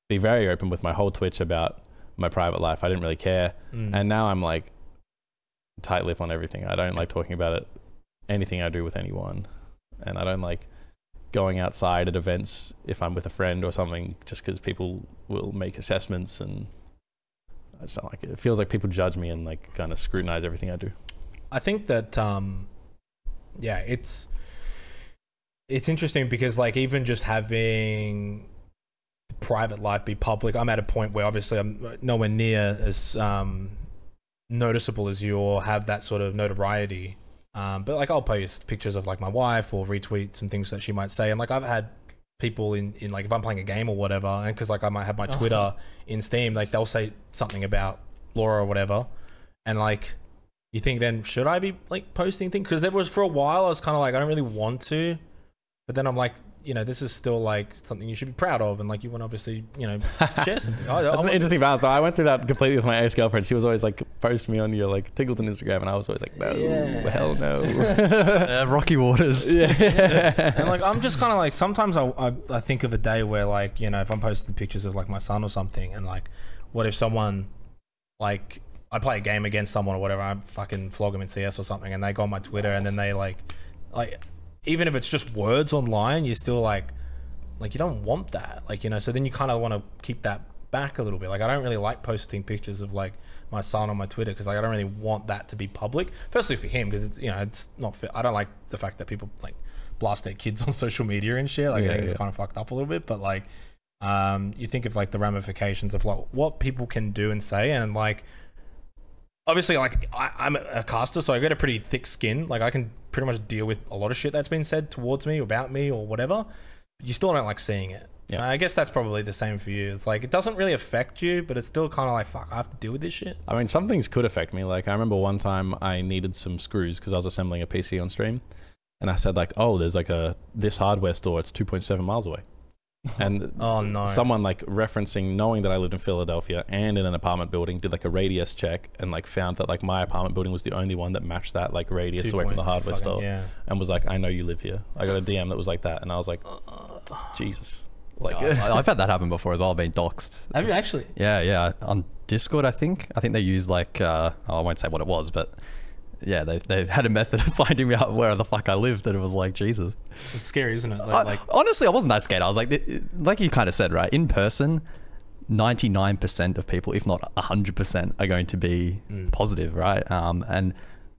be very open with my whole Twitch about my private life. I didn't really care. Mm. And now I'm like tight-lipped on everything. I don't like talking about it, anything I do with anyone. And I don't like going outside at events if I'm with a friend or something just because people will make assessments, and I just don't like it. It feels like people judge me and like kind of scrutinize everything I do. I think that um yeah, it's it's interesting because like even just having private life be public, I'm at a point where obviously I'm nowhere near as um noticeable as you or have that sort of notoriety. Um, but like I'll post pictures of like my wife or retweet some things that she might say. And like I've had people in, in like if I'm playing a game or whatever, and cause like I might have my Twitter uh-huh. in Steam, like they'll say something about Laura or whatever. And like, you think then should I be like posting things? Cause there was for a while I was kind of like, I don't really want to, but then I'm like, you know, this is still like something you should be proud of. And like, you want to obviously, you know, share something. I, That's I an interesting balance. I went through that completely with my ex-girlfriend. She was always like, post me on your like Tigleton Instagram. And I was always like, no, yeah. hell no. uh, rocky waters. Yeah. yeah. And like, I'm just kind of like, sometimes I, I, I think of a day where like, you know, if I'm posting pictures of like my son or something, and like, what if someone like, I play a game against someone or whatever, I fucking flog them in C S or something, and they go on my Twitter and then they like, like, even if it's just words online, you're still like, like you don't want that, like, you know, so then you kind of want to keep that back a little bit. Like, I don't really like posting pictures of like my son on my Twitter, because like I don't really want that to be public, firstly for him, because it's, you know, it's not fit. I don't like the fact that people like blast their kids on social media and shit, like, yeah, I think yeah. it's kind of fucked up a little bit, but like um you think of like the ramifications of like what people can do and say, and like obviously like I, I'm a caster, so I got a pretty thick skin, like I can pretty much deal with a lot of shit that's been said towards me, about me, or whatever. You still don't like seeing it. Yeah. I guess that's probably the same for you. It's like, it doesn't really affect you, but it's still kind of like, fuck, I have to deal with this shit. I mean, some things could affect me. Like, I remember one time I needed some screws because I was assembling a P C on stream. And I said like, oh, there's like a, this hardware store, it's two point seven miles away. And oh, no. someone like referencing, knowing that I lived in Philadelphia and in an apartment building, did like a radius check and like found that like my apartment building was the only one that matched that like radius Two away from the hardware fucking, store. Yeah. And was like, I know you live here. I got a D M that was like that. And I was like, Jesus. Like, no, I've had that happen before as well, being doxxed. Have you actually? Yeah, yeah. On Discord, I think. I think they used like, uh, oh, I won't say what it was, but yeah, they, they had a method of finding out where the fuck I lived, and it was like, Jesus. It's scary, isn't it? Like, I, like, honestly, I wasn't that scared. I was like, like you kind of said, right? In person, ninety-nine percent of people, if not one hundred percent, are going to be mm. positive, right? Um, and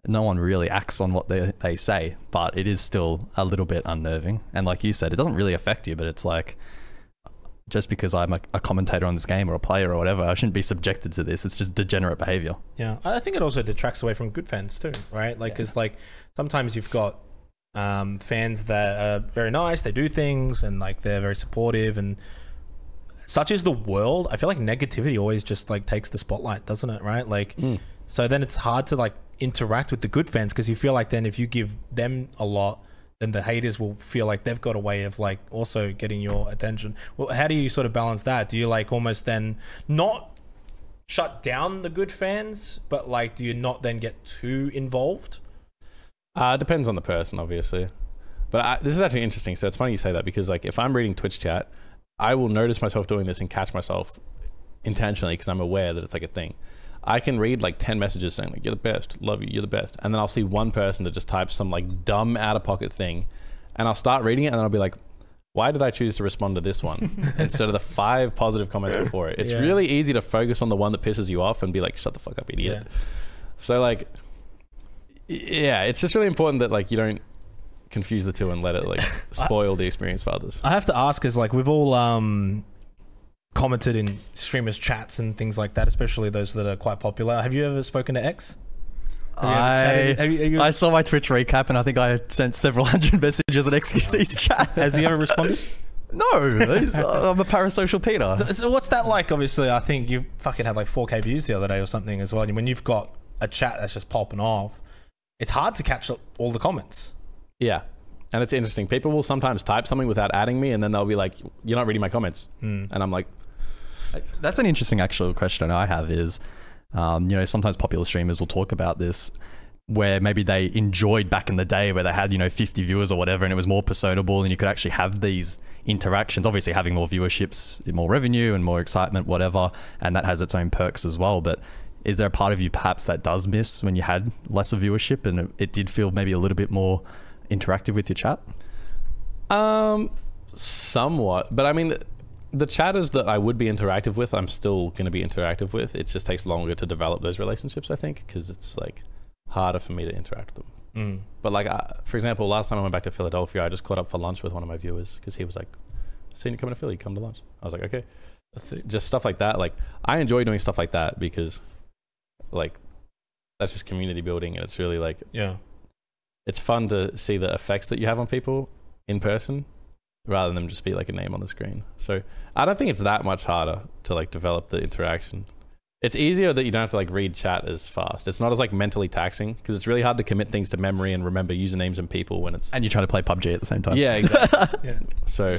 no one really acts on what they, they say, but it is still a little bit unnerving. And like you said, it doesn't really affect you, but it's like, just because I'm a, a commentator on this game or a player or whatever, I shouldn't be subjected to this. It's just degenerate behavior. Yeah, I think it also detracts away from good fans too, right? Like, because yeah. like sometimes you've got um, fans that are very nice, they do things, and like they're very supportive, and such is the world. I feel like negativity always just like takes the spotlight, doesn't it? Right? Like, mm. so then it's hard to like interact with the good fans, because you feel like then if you give them a lot, then the haters will feel like they've got a way of like also getting your attention. Well, how do you sort of balance that? Do you like almost then not shut down the good fans, but like, do you not then get too involved? Uh, it depends on the person, obviously. But I, this is actually interesting. So it's funny you say that, because like if I'm reading Twitch chat, I will notice myself doing this and catch myself intentionally, because I'm aware that it's like a thing. I can read like ten messages saying like, you're the best, love you, you're the best. And then I'll see one person that just types some like dumb out of pocket thing, and I'll start reading it, and then I'll be like, why did I choose to respond to this one instead of the five positive comments before it? It's yeah. really easy to focus on the one that pisses you off and be like, shut the fuck up, idiot. Yeah. So like, yeah, it's just really important that like you don't confuse the two and let it like spoil I, the experience for others. I have to ask, is like we've all, um, commented in streamers chats and things like that, especially those that are quite popular. Have you ever spoken to X? I, have you, have you, I saw my Twitch recap, and I think I sent several hundred messages at X Q C's chat. Has he ever responded? No, I'm a parasocial Peter. So, so what's that like? Obviously, I think you fucking had like four K views the other day or something as well. And when you've got a chat that's just popping off, it's hard to catch all the comments. Yeah. And it's interesting. People will sometimes type something without adding me, and then they'll be like, you're not reading my comments. Mm. And I'm like, that's an interesting actual question I have is, um, you know, sometimes popular streamers will talk about this, where maybe they enjoyed back in the day where they had, you know, fifty viewers or whatever, and it was more personable, and you could actually have these interactions. Obviously having more viewerships, more revenue and more excitement, whatever, and that has its own perks as well. But is there a part of you perhaps that does miss when you had lesser viewership and it, it did feel maybe a little bit more interactive with your chat? Um, somewhat, but I mean, the chatters that I would be interactive with, I'm still going to be interactive with. It just takes longer to develop those relationships, I think, because it's like harder for me to interact with them. Mm. But like, uh, for example, last time I went back to Philadelphia, I just caught up for lunch with one of my viewers, because he was like, "Seen you coming to Philly, come to lunch." I was like, "Okay." Just stuff like that. Like, I enjoy doing stuff like that, because like that's just community building, and it's really like, yeah, it's fun to see the effects that you have on people in person, rather than just be like a name on the screen. So I don't think it's that much harder to like develop the interaction. It's easier that you don't have to like read chat as fast. It's not as like mentally taxing, because it's really hard to commit things to memory and remember usernames and people when it's... And you try to play P U B G at the same time. Yeah, exactly. yeah. So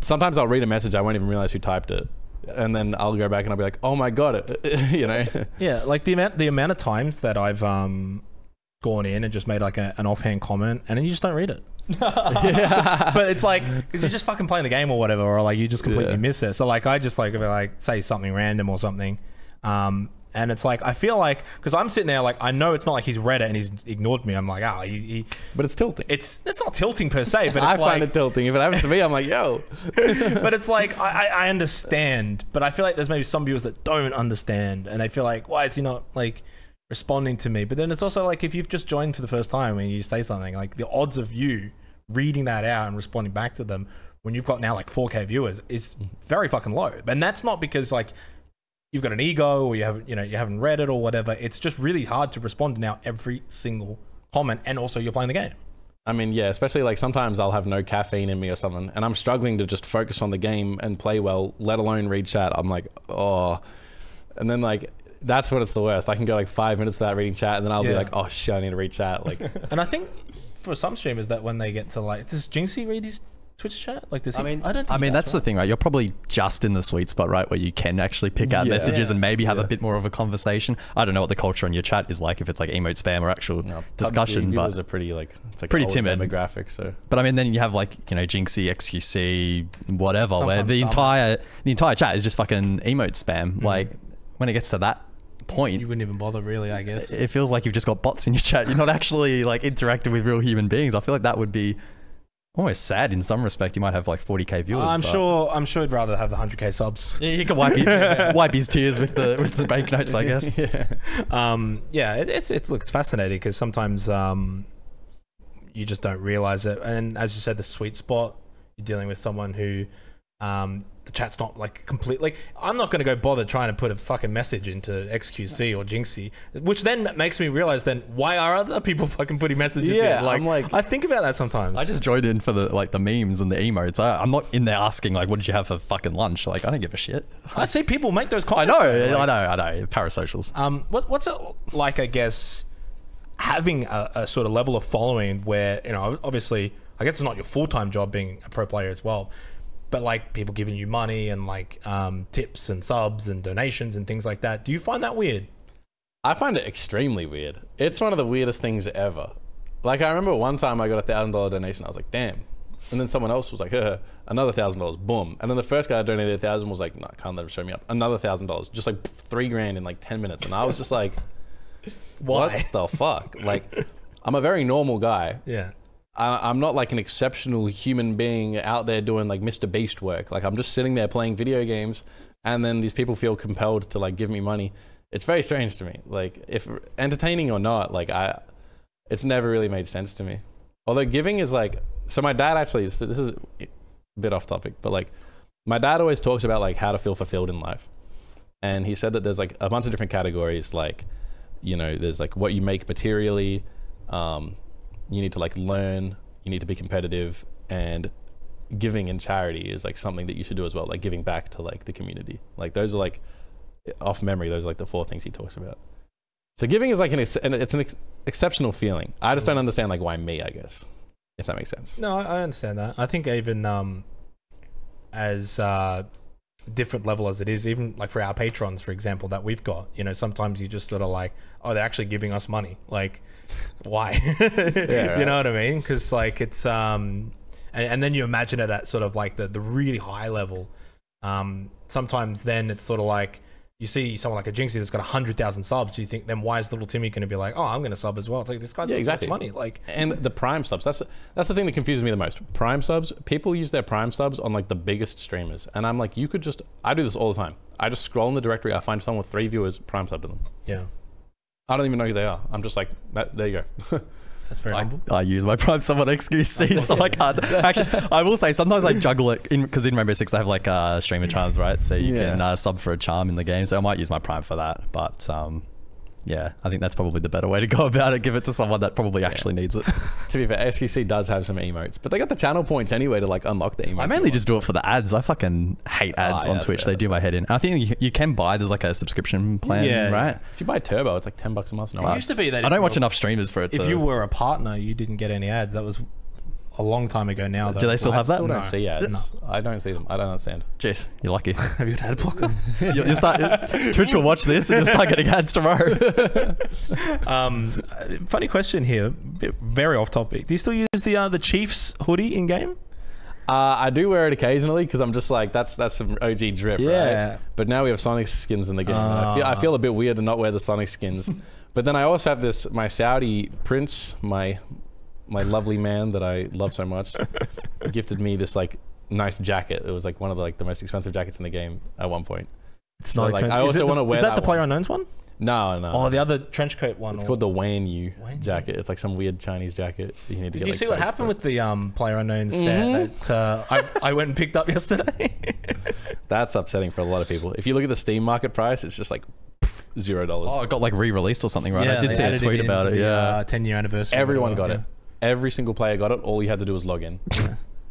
sometimes I'll read a message, I won't even realize who typed it. And then I'll go back and I'll be like, oh my God, you know? Yeah, like the amount, the amount of times that I've um, gone in and just made like a, an offhand comment, and then you just don't read it. yeah. But it's like, because you're just fucking playing the game or whatever, or like you just completely yeah. miss it. So like I just like, like say something random or something, um, And it's like, I feel like, because I'm sitting there like, I know it's not like he's read it and he's ignored me. I'm like, ah, oh, he, he. But it's tilting. It's it's not tilting per se, but it's I like. I find it tilting. If it happens to me, I'm like, yo. But it's like, I, I understand, but I feel like there's maybe some viewers that don't understand and they feel like, why is he not like responding to me? But then it's also like, if you've just joined for the first time and you say something, like the odds of you reading that out and responding back to them when you've got now like four K viewers is very fucking low. And that's not because like, you've got an ego or you haven't, you know, you haven't read it or whatever. It's just really hard to respond to now every single comment, and also you're playing the game. I mean, yeah, especially like sometimes I'll have no caffeine in me or something and I'm struggling to just focus on the game and play well, let alone read chat. I'm like, oh, and then like, that's when it's the worst. I can go like five minutes without reading chat and then I'll yeah. be like, oh shit, I need to read chat. Like, and I think for some streamers that when they get to like, does Jinxie read his Twitch chat? Like this. I mean, I don't. I mean, that's, that's right. the thing, right? You're probably just in the sweet spot, right, where you can actually pick out yeah. messages yeah. and maybe have yeah. a bit more of a conversation. I don't know what the culture in your chat is like, if it's like emote spam or actual no, discussion. But viewers are pretty like, it's like pretty timid demographic. So, but I mean, then you have like, you know, Jinxie, X Q C, whatever, Sometimes where the some. entire the entire chat is just fucking emote spam. Mm-hmm. Like when it gets to that point, you wouldn't even bother, really. I guess it feels like you've just got bots in your chat. You're not actually like interacting with real human beings. I feel like that would be almost sad in some respect. You might have like forty K viewers. I'm sure. I'm sure he'd rather have the one hundred K subs. Yeah, you can wipe his, wipe his tears with the with the banknotes, I guess. Yeah. Um. Yeah. It, it's it's looks fascinating because sometimes um, you just don't realize it. And as you said, the sweet spot. You're dealing with someone who, um, the chat's not like complete. Like I'm not going to go bother trying to put a fucking message into X Q C or Jinxie, which then makes me realize then why are other people fucking putting messages yeah, in? Like, I'm like, I think about that sometimes. I just joined in for the like the memes and the emotes. I, I'm not in there asking like, what did you have for fucking lunch? Like, I don't give a shit. I see people make those comments. I know, like, I know, I know. Parasocials. Um, what, what's it like, I guess, having a, a sort of level of following where, you know, obviously, I guess it's not your full-time job being a pro player as well, but like people giving you money and like um, tips and subs and donations and things like that. Do you find that weird? I find it extremely weird. It's one of the weirdest things ever. Like I remember one time I got a thousand dollar donation. I was like, damn. And then someone else was like, uh, another thousand dollars, boom. And then the first guy I donated a thousand was like, no, I can't let him show me up. Another thousand dollars, just like three grand in like ten minutes. And I was just like, why? What the fuck? Like I'm a very normal guy. Yeah. I'm not like an exceptional human being out there doing like Mister Beast work. Like I'm just sitting there playing video games and then these people feel compelled to like give me money. It's very strange to me. Like if entertaining or not, like I, it's never really made sense to me. Although giving is like, so my dad actually, this is a bit off topic, but like my dad always talks about like how to feel fulfilled in life. And he said that there's like a bunch of different categories. Like, you know, there's like what you make materially, um, you need to like learn, you need to be competitive, and giving in charity is like something that you should do as well, like giving back to like the community. Like those are like, off memory, those are like the four things he talks about. So giving is like an, ex it's an ex exceptional feeling. I just don't understand like why me, I guess, if that makes sense. No, I understand that. I think even um, as uh, different level as it is, even like for our patrons, for example, that we've got, you know, sometimes you just sort of like, oh, they're actually giving us money. Like, why? Yeah, right. You know what I mean? Because like it's um and, and then you imagine it at sort of like the the really high level. Um sometimes then it's sort of like you see someone like a Jinxie that's got a hundred thousand subs, you think then why is little Timmy going to be like, oh, I'm going to sub as well? It's like this guy's yeah, exactly money. Like, and the prime subs, that's that's the thing that confuses me the most. Prime subs, people use their prime subs on like the biggest streamers, and I'm like, you could just, I do this all the time, I just scroll in the directory, I find someone with three viewers, prime sub to them. Yeah, I don't even know who they are. I'm just like, that, there you go. That's very humble. I, I use my prime sub on X Q C, so I can't. Actually, I will say sometimes I juggle it because in, in Rainbow Six they have like uh, streamer charms, right? So you yeah. can uh, sub for a charm in the game. So I might use my prime for that. But um, yeah, I think that's probably the better way to go about it. Give it to someone that probably yeah. actually needs it. To be fair, X Q C does have some emotes, but they got the channel points anyway to like unlock the emotes. I mainly just do it for the ads. I fucking hate ads oh, yeah, on Twitch. Fair, they do fair. my head in. And I think you, you can buy, there's like a subscription plan, yeah, right? If you buy Turbo, it's like ten bucks a month. No, it used to be that. I don't watch enough streamers for it to... If you were a partner, you didn't get any ads. That was a long time ago now. Though. Do they still well, have that? I still don't no. see ads. No. I don't see them. I don't understand. Jeez, you're lucky. Have you an ad blocker? You'll, you'll start, Twitch will watch this and you'll start getting ads tomorrow. um, funny question here. Very off topic. Do you still use the uh, the Chiefs hoodie in game? Uh, I do wear it occasionally because I'm just like, that's that's some O G drip, yeah. right? But now we have Sonic skins in the game. Uh. I, feel, I feel a bit weird to not wear the Sonic skins. But then I also have this, my Saudi prince, my my lovely man that I love so much, gifted me this like nice jacket. It was like one of the, like, the most expensive jackets in the game at one point. It's so, not like, expensive. I also want to wear that. Is that, that the Player Unknown's one? No, no. Oh, the other trench coat one. It's or... called the Wan Yu jacket. It's like some weird Chinese jacket. You need to Did get, you like, see what happened with the um, PlayerUnknown's mm-hmm. set that uh, I, I went and picked up yesterday? That's upsetting for a lot of people. If you look at the Steam market price, it's just like pff, zero dollars. Oh, it got like re-released or something, right? Yeah, I did see a tweet about it. The, yeah, uh, ten-year anniversary. Everyone got yeah. it. Every single player got it. All you had to do was log in.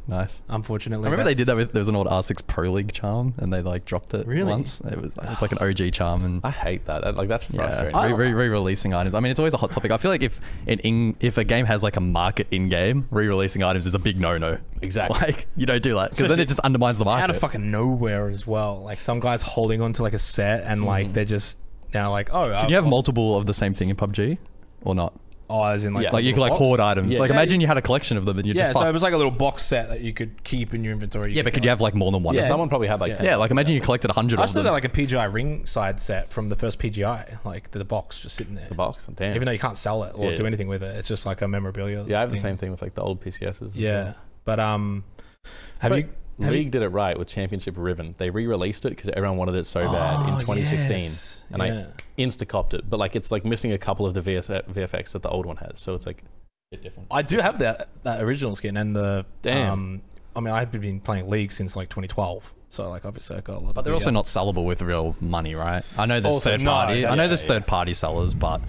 Nice. Unfortunately, I remember that's... they did that with, there was an old R six Pro League charm and they like dropped it really? once. It was it's like an O G charm, and I hate that. Like, that's frustrating. Yeah. Re, re, re-releasing items. I mean, it's always a hot topic. I feel like if an in, if a game has like a market in game, re-releasing items is a big no-no. Exactly. Like, you don't do that because so then it just undermines the market. Out of fucking nowhere as well. Like, some guy's holding on to like a set and mm. like they're just now like, oh. Can I've you have multiple of the same thing in P U B G or not? Oh, as in like, yeah. like you could like box? hoard items. Yeah. Like, yeah, imagine you had a collection of them and you yeah, just. Yeah, so fucked. It was like a little box set that you could keep in your inventory. You yeah, but could like, you have like more than one? Yeah, someone probably had like. Yeah, ten yeah like imagine yeah. you collected a hundred. I still got like a P G I ringside set from the first P G I, like the, the box just sitting there. The box, damn. Even though you can't sell it or yeah. do anything with it, it's just like a memorabilia. Yeah, I have thing. the same thing with like the old P C Ss. Yeah, well. but um, have but you? Have League you... did it right with Championship Riven. They re-released it because everyone wanted it so oh, bad in twenty sixteen, yes. and yeah. I insta-copped it. But like, it's like missing a couple of the V F X that the old one has, so it's like a bit different. I do have that that original skin and the damn. Um, I mean, I've been playing League since like twenty twelve, so like obviously I got a lot. But of they're also up. not sellable with real money, right? I know there's also, third party. No, I know yeah, there's yeah. third party sellers, but.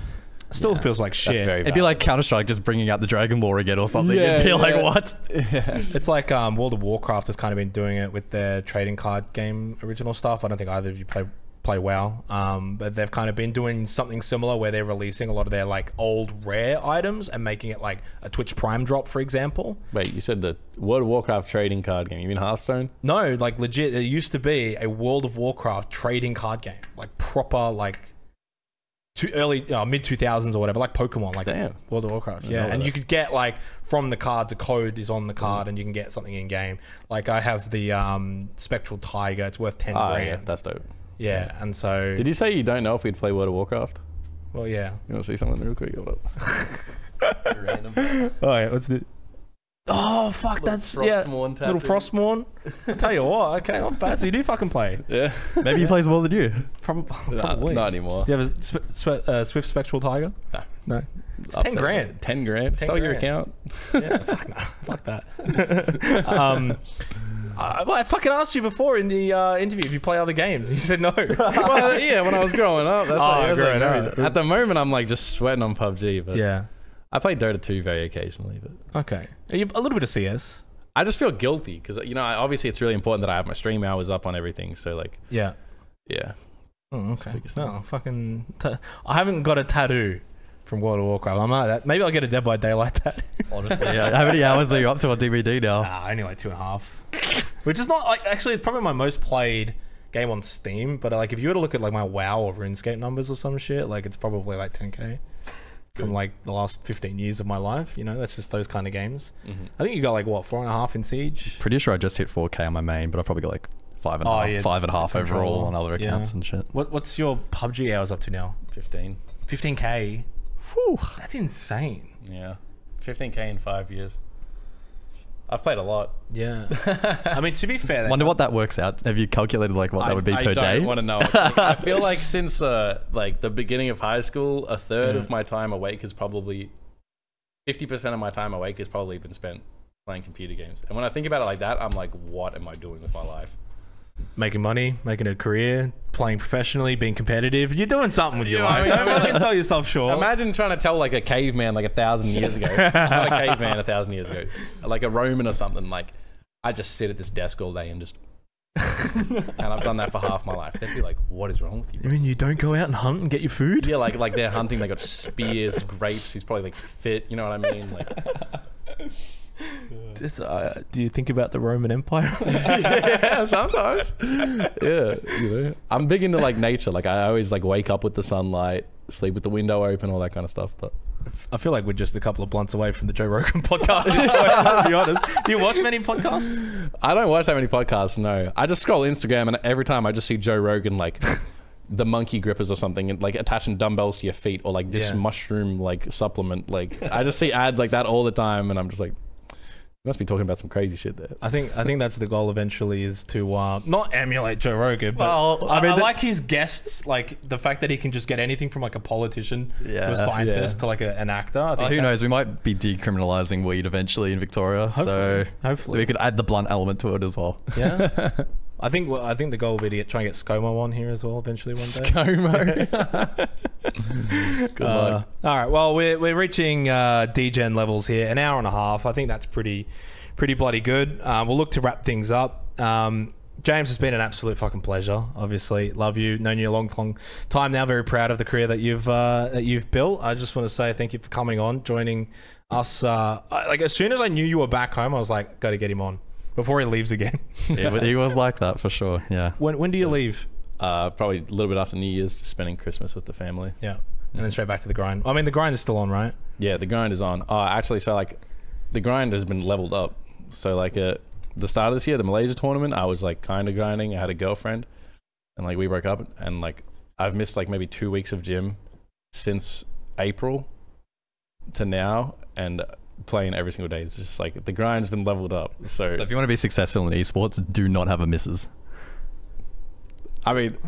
Still yeah. feels like shit. Very It'd be like Counter-Strike just bringing out the Dragon Lore again or something. Yeah, It'd be yeah. like, what? Yeah. It's like um, World of Warcraft has kind of been doing it with their trading card game original stuff. I don't think either of you play play WoW. Um, but they've kind of been doing something similar where they're releasing a lot of their like old rare items and making it like a Twitch Prime drop, for example. Wait, you said the World of Warcraft trading card game. You mean Hearthstone? No, like legit. There used to be a World of Warcraft trading card game. Like proper, like... Too early, uh, mid two thousands or whatever, like Pokemon, like Damn. World of Warcraft, yeah. And you could get like from the cards, a code is on the card, mm. and you can get something in game. Like I have the um, Spectral Tiger; it's worth ten oh, grand. Yeah, that's dope. Yeah, yeah, and so did you say you don't know if we'd play World of Warcraft? Well, yeah. You want to see something real quick? Hold up. Random. Oh yeah, what's the? Oh fuck, little that's yeah. Little Frostmourne. I'll tell you what, okay, I'm fat, so you do fucking play. Yeah. Maybe he plays more than you. Probably. probably. Nah, not anymore. Do you have a sp sp uh, Swift Spectral Tiger? No. No. It's ten grand. ten grand. Ten Sell grand. your account. Yeah, fuck, nah, fuck that. um, I, I fucking asked you before in the uh, interview if you play other games. You said no. Well, yeah, when I was growing up. That's oh, like, that's growing like, up. At the moment, I'm like just sweating on P U B G. But yeah. I play Dota two very occasionally, but okay. A little bit of C S. I just feel guilty because, you know, I, obviously it's really important that I have my stream hours up on everything. So like, yeah, yeah. Oh, okay. No, fucking. I haven't got a tattoo from World of Warcraft. I'm not that. Maybe I'll get a Dead by Daylight tattoo. Honestly, yeah. How many hours are you up to on D B D now? Nah, only like two and a half. Which is not like actually. It's probably my most played game on Steam. But like, if you were to look at like my WoW or RuneScape numbers or some shit, like it's probably like ten K. From like the last fifteen years of my life, you know, that's just those kind of games. Mm-hmm. I think you got like what four and a half in Siege. Pretty sure I just hit four K on my main, but I probably got like five and a oh, half, yeah, five and a half overall control. on other accounts yeah. and shit. What What's your P U B G hours up to now? Fifteen. fifteen K. Whew, that's insane. Yeah, fifteen K in five years. I've played a lot. Yeah. I mean, to be fair, wonder what that works out. Have you calculated like what I, that would be I per day? I don't want to know. Like, I feel like since uh, like the beginning of high school, a third mm. of my time awake is probably fifty percent of my time awake has probably been spent playing computer games. And when I think about it like that, I'm like, what am I doing with my life? Making money, making a career, playing professionally, being competitive. You're doing something with your life. You know, I mean, don't sell yourself short. Imagine trying to tell like a caveman like a thousand years ago. Not a caveman a thousand years ago. Like a Roman or something. Like, I just sit at this desk all day and just... and I've done that for half my life. They'd be like, what is wrong with you? You mean you don't go out and hunt and get your food? Yeah, like, like they're hunting. They got spears, grapes. He's probably like fit. You know what I mean? Like... Just, uh, do you think about the Roman Empire? Yeah, sometimes. Yeah, you know. I'm big into like nature. Like I always like wake up with the sunlight, sleep with the window open, all that kind of stuff. But I feel like we're just a couple of blunts away from the Joe Rogan podcast. To be honest, do you watch many podcasts? I don't watch that many podcasts. No, I just scroll Instagram, and every time I just see Joe Rogan like the monkey grippers or something, and like attaching dumbbells to your feet, or like this yeah. mushroom like supplement. Like I just see ads like that all the time, and I'm just like, you must be talking about some crazy shit there. I think I think that's the goal eventually, is to uh, not emulate Joe Rogan, but well, I, mean, I like his guests, like the fact that he can just get anything from like a politician yeah. to a scientist yeah. to like a, an actor. I think oh, who knows? We might be decriminalizing weed eventually in Victoria, hopefully. so hopefully we could add the blunt element to it as well. Yeah. I think well, I think the goal would be to try and get ScoMo on here as well eventually one day. ScoMo. Good uh, luck. All right. Well, we're we're reaching uh, D Gen levels here, an hour and a half. I think that's pretty, pretty bloody good. Uh, we'll look to wrap things up. Um, James, it's been an absolute fucking pleasure. Obviously, love you. Known you a long, long time now. Very proud of the career that you've uh, that you've built. I just want to say thank you for coming on, joining us. Uh, I, like as soon as I knew you were back home, I was like, got to get him on before he leaves again. Yeah, he was like that for sure. Yeah. When when do you leave? Uh, probably a little bit after New Year's, just spending Christmas with the family. Yeah. And yeah. then straight back to the grind. I mean, the grind is still on, right? Yeah, the grind is on. Oh, actually, so like the grind has been leveled up. So like at the start of this year, the Malaysia tournament, I was like kind of grinding. I had a girlfriend and like we broke up, and like I've missed like maybe two weeks of gym since April to now, and playing every single day. It's just like the grind's been leveled up. So, so if you want to be successful in esports, do not have a missus. I mean,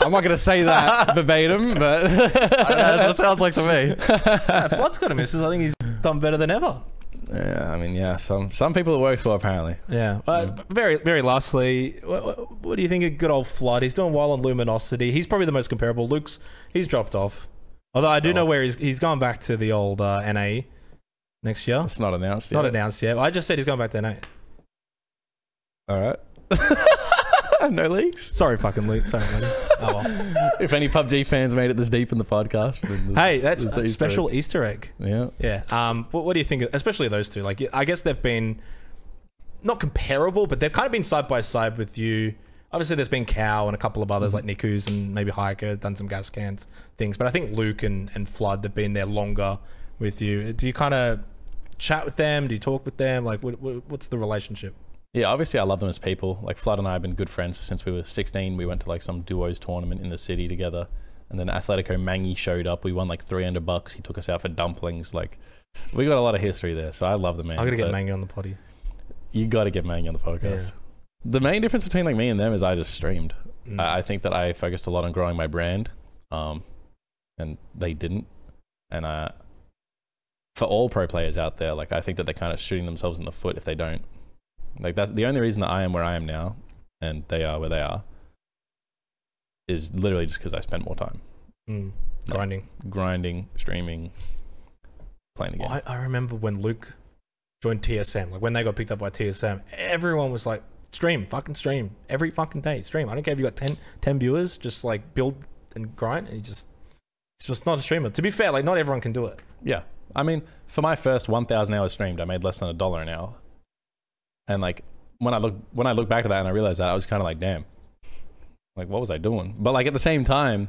I'm not going to say that verbatim, but I know, that's what it sounds like to me. Yeah, Flood's got a missus. I think he's done better than ever. Yeah, I mean, yeah, some some people it works well apparently. Yeah, uh, yeah. Very, very lastly, what, what do you think of good old Flood? He's doing well on Luminosity. He's probably the most comparable. Luke's he's dropped off. Although I do oh. know where he's he's gone back to the old uh, N A E next year. It's not announced yet. Not announced yet. I just said he's going back to N A E. All right. No leaks. Sorry, fucking Luke. Sorry, buddy. Oh, well. If any P U B G fans made it this deep in the podcast, then there's, hey, that's a special Easter egg. Yeah, yeah. Um, what, what do you think? Of, especially those two. Like, I guess they've been not comparable, but they've kind of been side by side with you. Obviously, there's been Cow and a couple of others like Niku's and maybe Hiker done some gas cans things, but I think Luke and and Flood have been there longer with you. Do you kind of chat with them? Do you talk with them? Like, what, what, what's the relationship? Yeah, obviously I love them as people. Like Flood and I have been good friends since we were sixteen. We went to like some duos tournament in the city together, and then Atletico Mangi showed up. We won like three hundred bucks. He took us out for dumplings. Like, we got a lot of history there. So I love the man. I gotta get Mangi on the potty. You gotta get Mangi on the podcast. Yeah. The main difference between like me and them is I just streamed. Mm. I, I think that I focused a lot on growing my brand, um, and they didn't. And I, for all pro players out there, like I think that they're kind of shooting themselves in the foot if they don't. Like that's the only reason that I am where I am now and they are where they are is literally just because I spent more time mm. grinding, like, grinding, streaming, playing the game. I, I remember when Luke joined T S M, like when they got picked up by T S M, everyone was like, stream, fucking stream, every fucking day, stream. I don't care if you got ten, ten viewers, just like build and grind. And you just, it's just not a streamer. To be fair, like not everyone can do it. Yeah. I mean, for my first one thousand hours streamed, I made less than a dollar an hour. And like when I look when I look back to that and I realized that, I was kind of like, damn, like what was I doing? But like at the same time,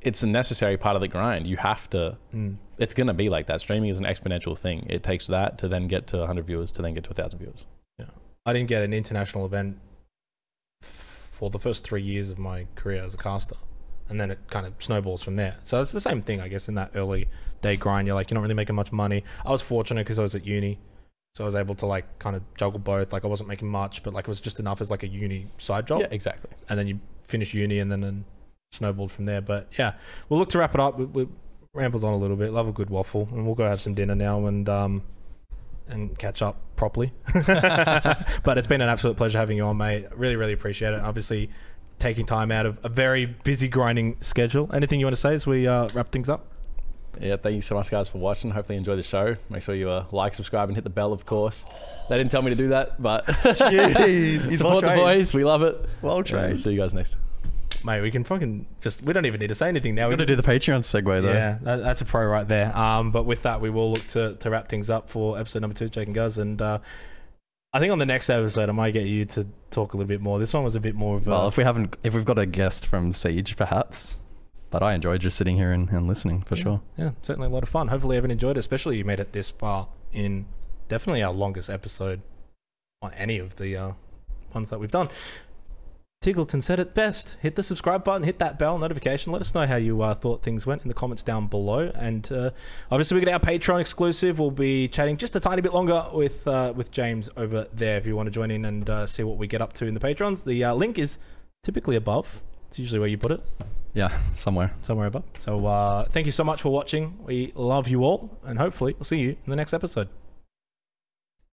it's a necessary part of the grind. You have to. Mm. It's gonna be like that. Streaming is an exponential thing. It takes that to then get to one hundred viewers, to then get to one thousand viewers. Yeah, I didn't get an international event for the first three years of my career as a caster, and then it kind of snowballs from there. So it's the same thing, I guess, in that early day grind. You're like, you're not really making much money. I was fortunate because I was at uni. So I was able to like kind of juggle both. Like I wasn't making much, but like it was just enough as like a uni side job. Yeah, exactly. And then you finish uni and then, then snowballed from there. But yeah, we'll look to wrap it up. We, we rambled on a little bit. Love a good waffle, and we'll go have some dinner now and um and catch up properly. But it's been an absolute pleasure having you on, mate. Really, really appreciate it. Obviously, taking time out of a very busy grinding schedule. Anything you want to say as we uh, wrap things up? Yeah, thank you so much, guys, for watching. Hopefully you enjoy the show. Make sure you uh, like, subscribe, and hit the bell, of course. They didn't tell me to do that, but Jeez, support well the boys. We love it. Well trained. Yeah, see you guys next. Mate, we can fucking just... We don't even need to say anything now. We've got to do the Patreon segue, though. Yeah, that, that's a pro right there. Um, but with that, we will look to, to wrap things up for episode number two, Jake and Guz. And uh, I think on the next episode, I might get you to talk a little bit more. This one was a bit more of a... Well, if, we haven't, if we've got a guest from Siege, perhaps... but I enjoy just sitting here and, and listening for yeah, sure. Yeah, certainly a lot of fun. Hopefully everyone enjoyed it, especially you made it this far in definitely our longest episode on any of the uh, ones that we've done. Tigleton said it best. Hit the subscribe button, hit that bell notification. Let us know how you uh, thought things went in the comments down below. And uh, obviously we got our Patreon exclusive. We'll be chatting just a tiny bit longer with uh, with James over there if you want to join in and uh, see what we get up to in the Patrons. The uh, link is typically above. It's usually where you put it. Yeah, somewhere. Somewhere above. So uh, thank you so much for watching. We love you all. And hopefully we'll see you in the next episode.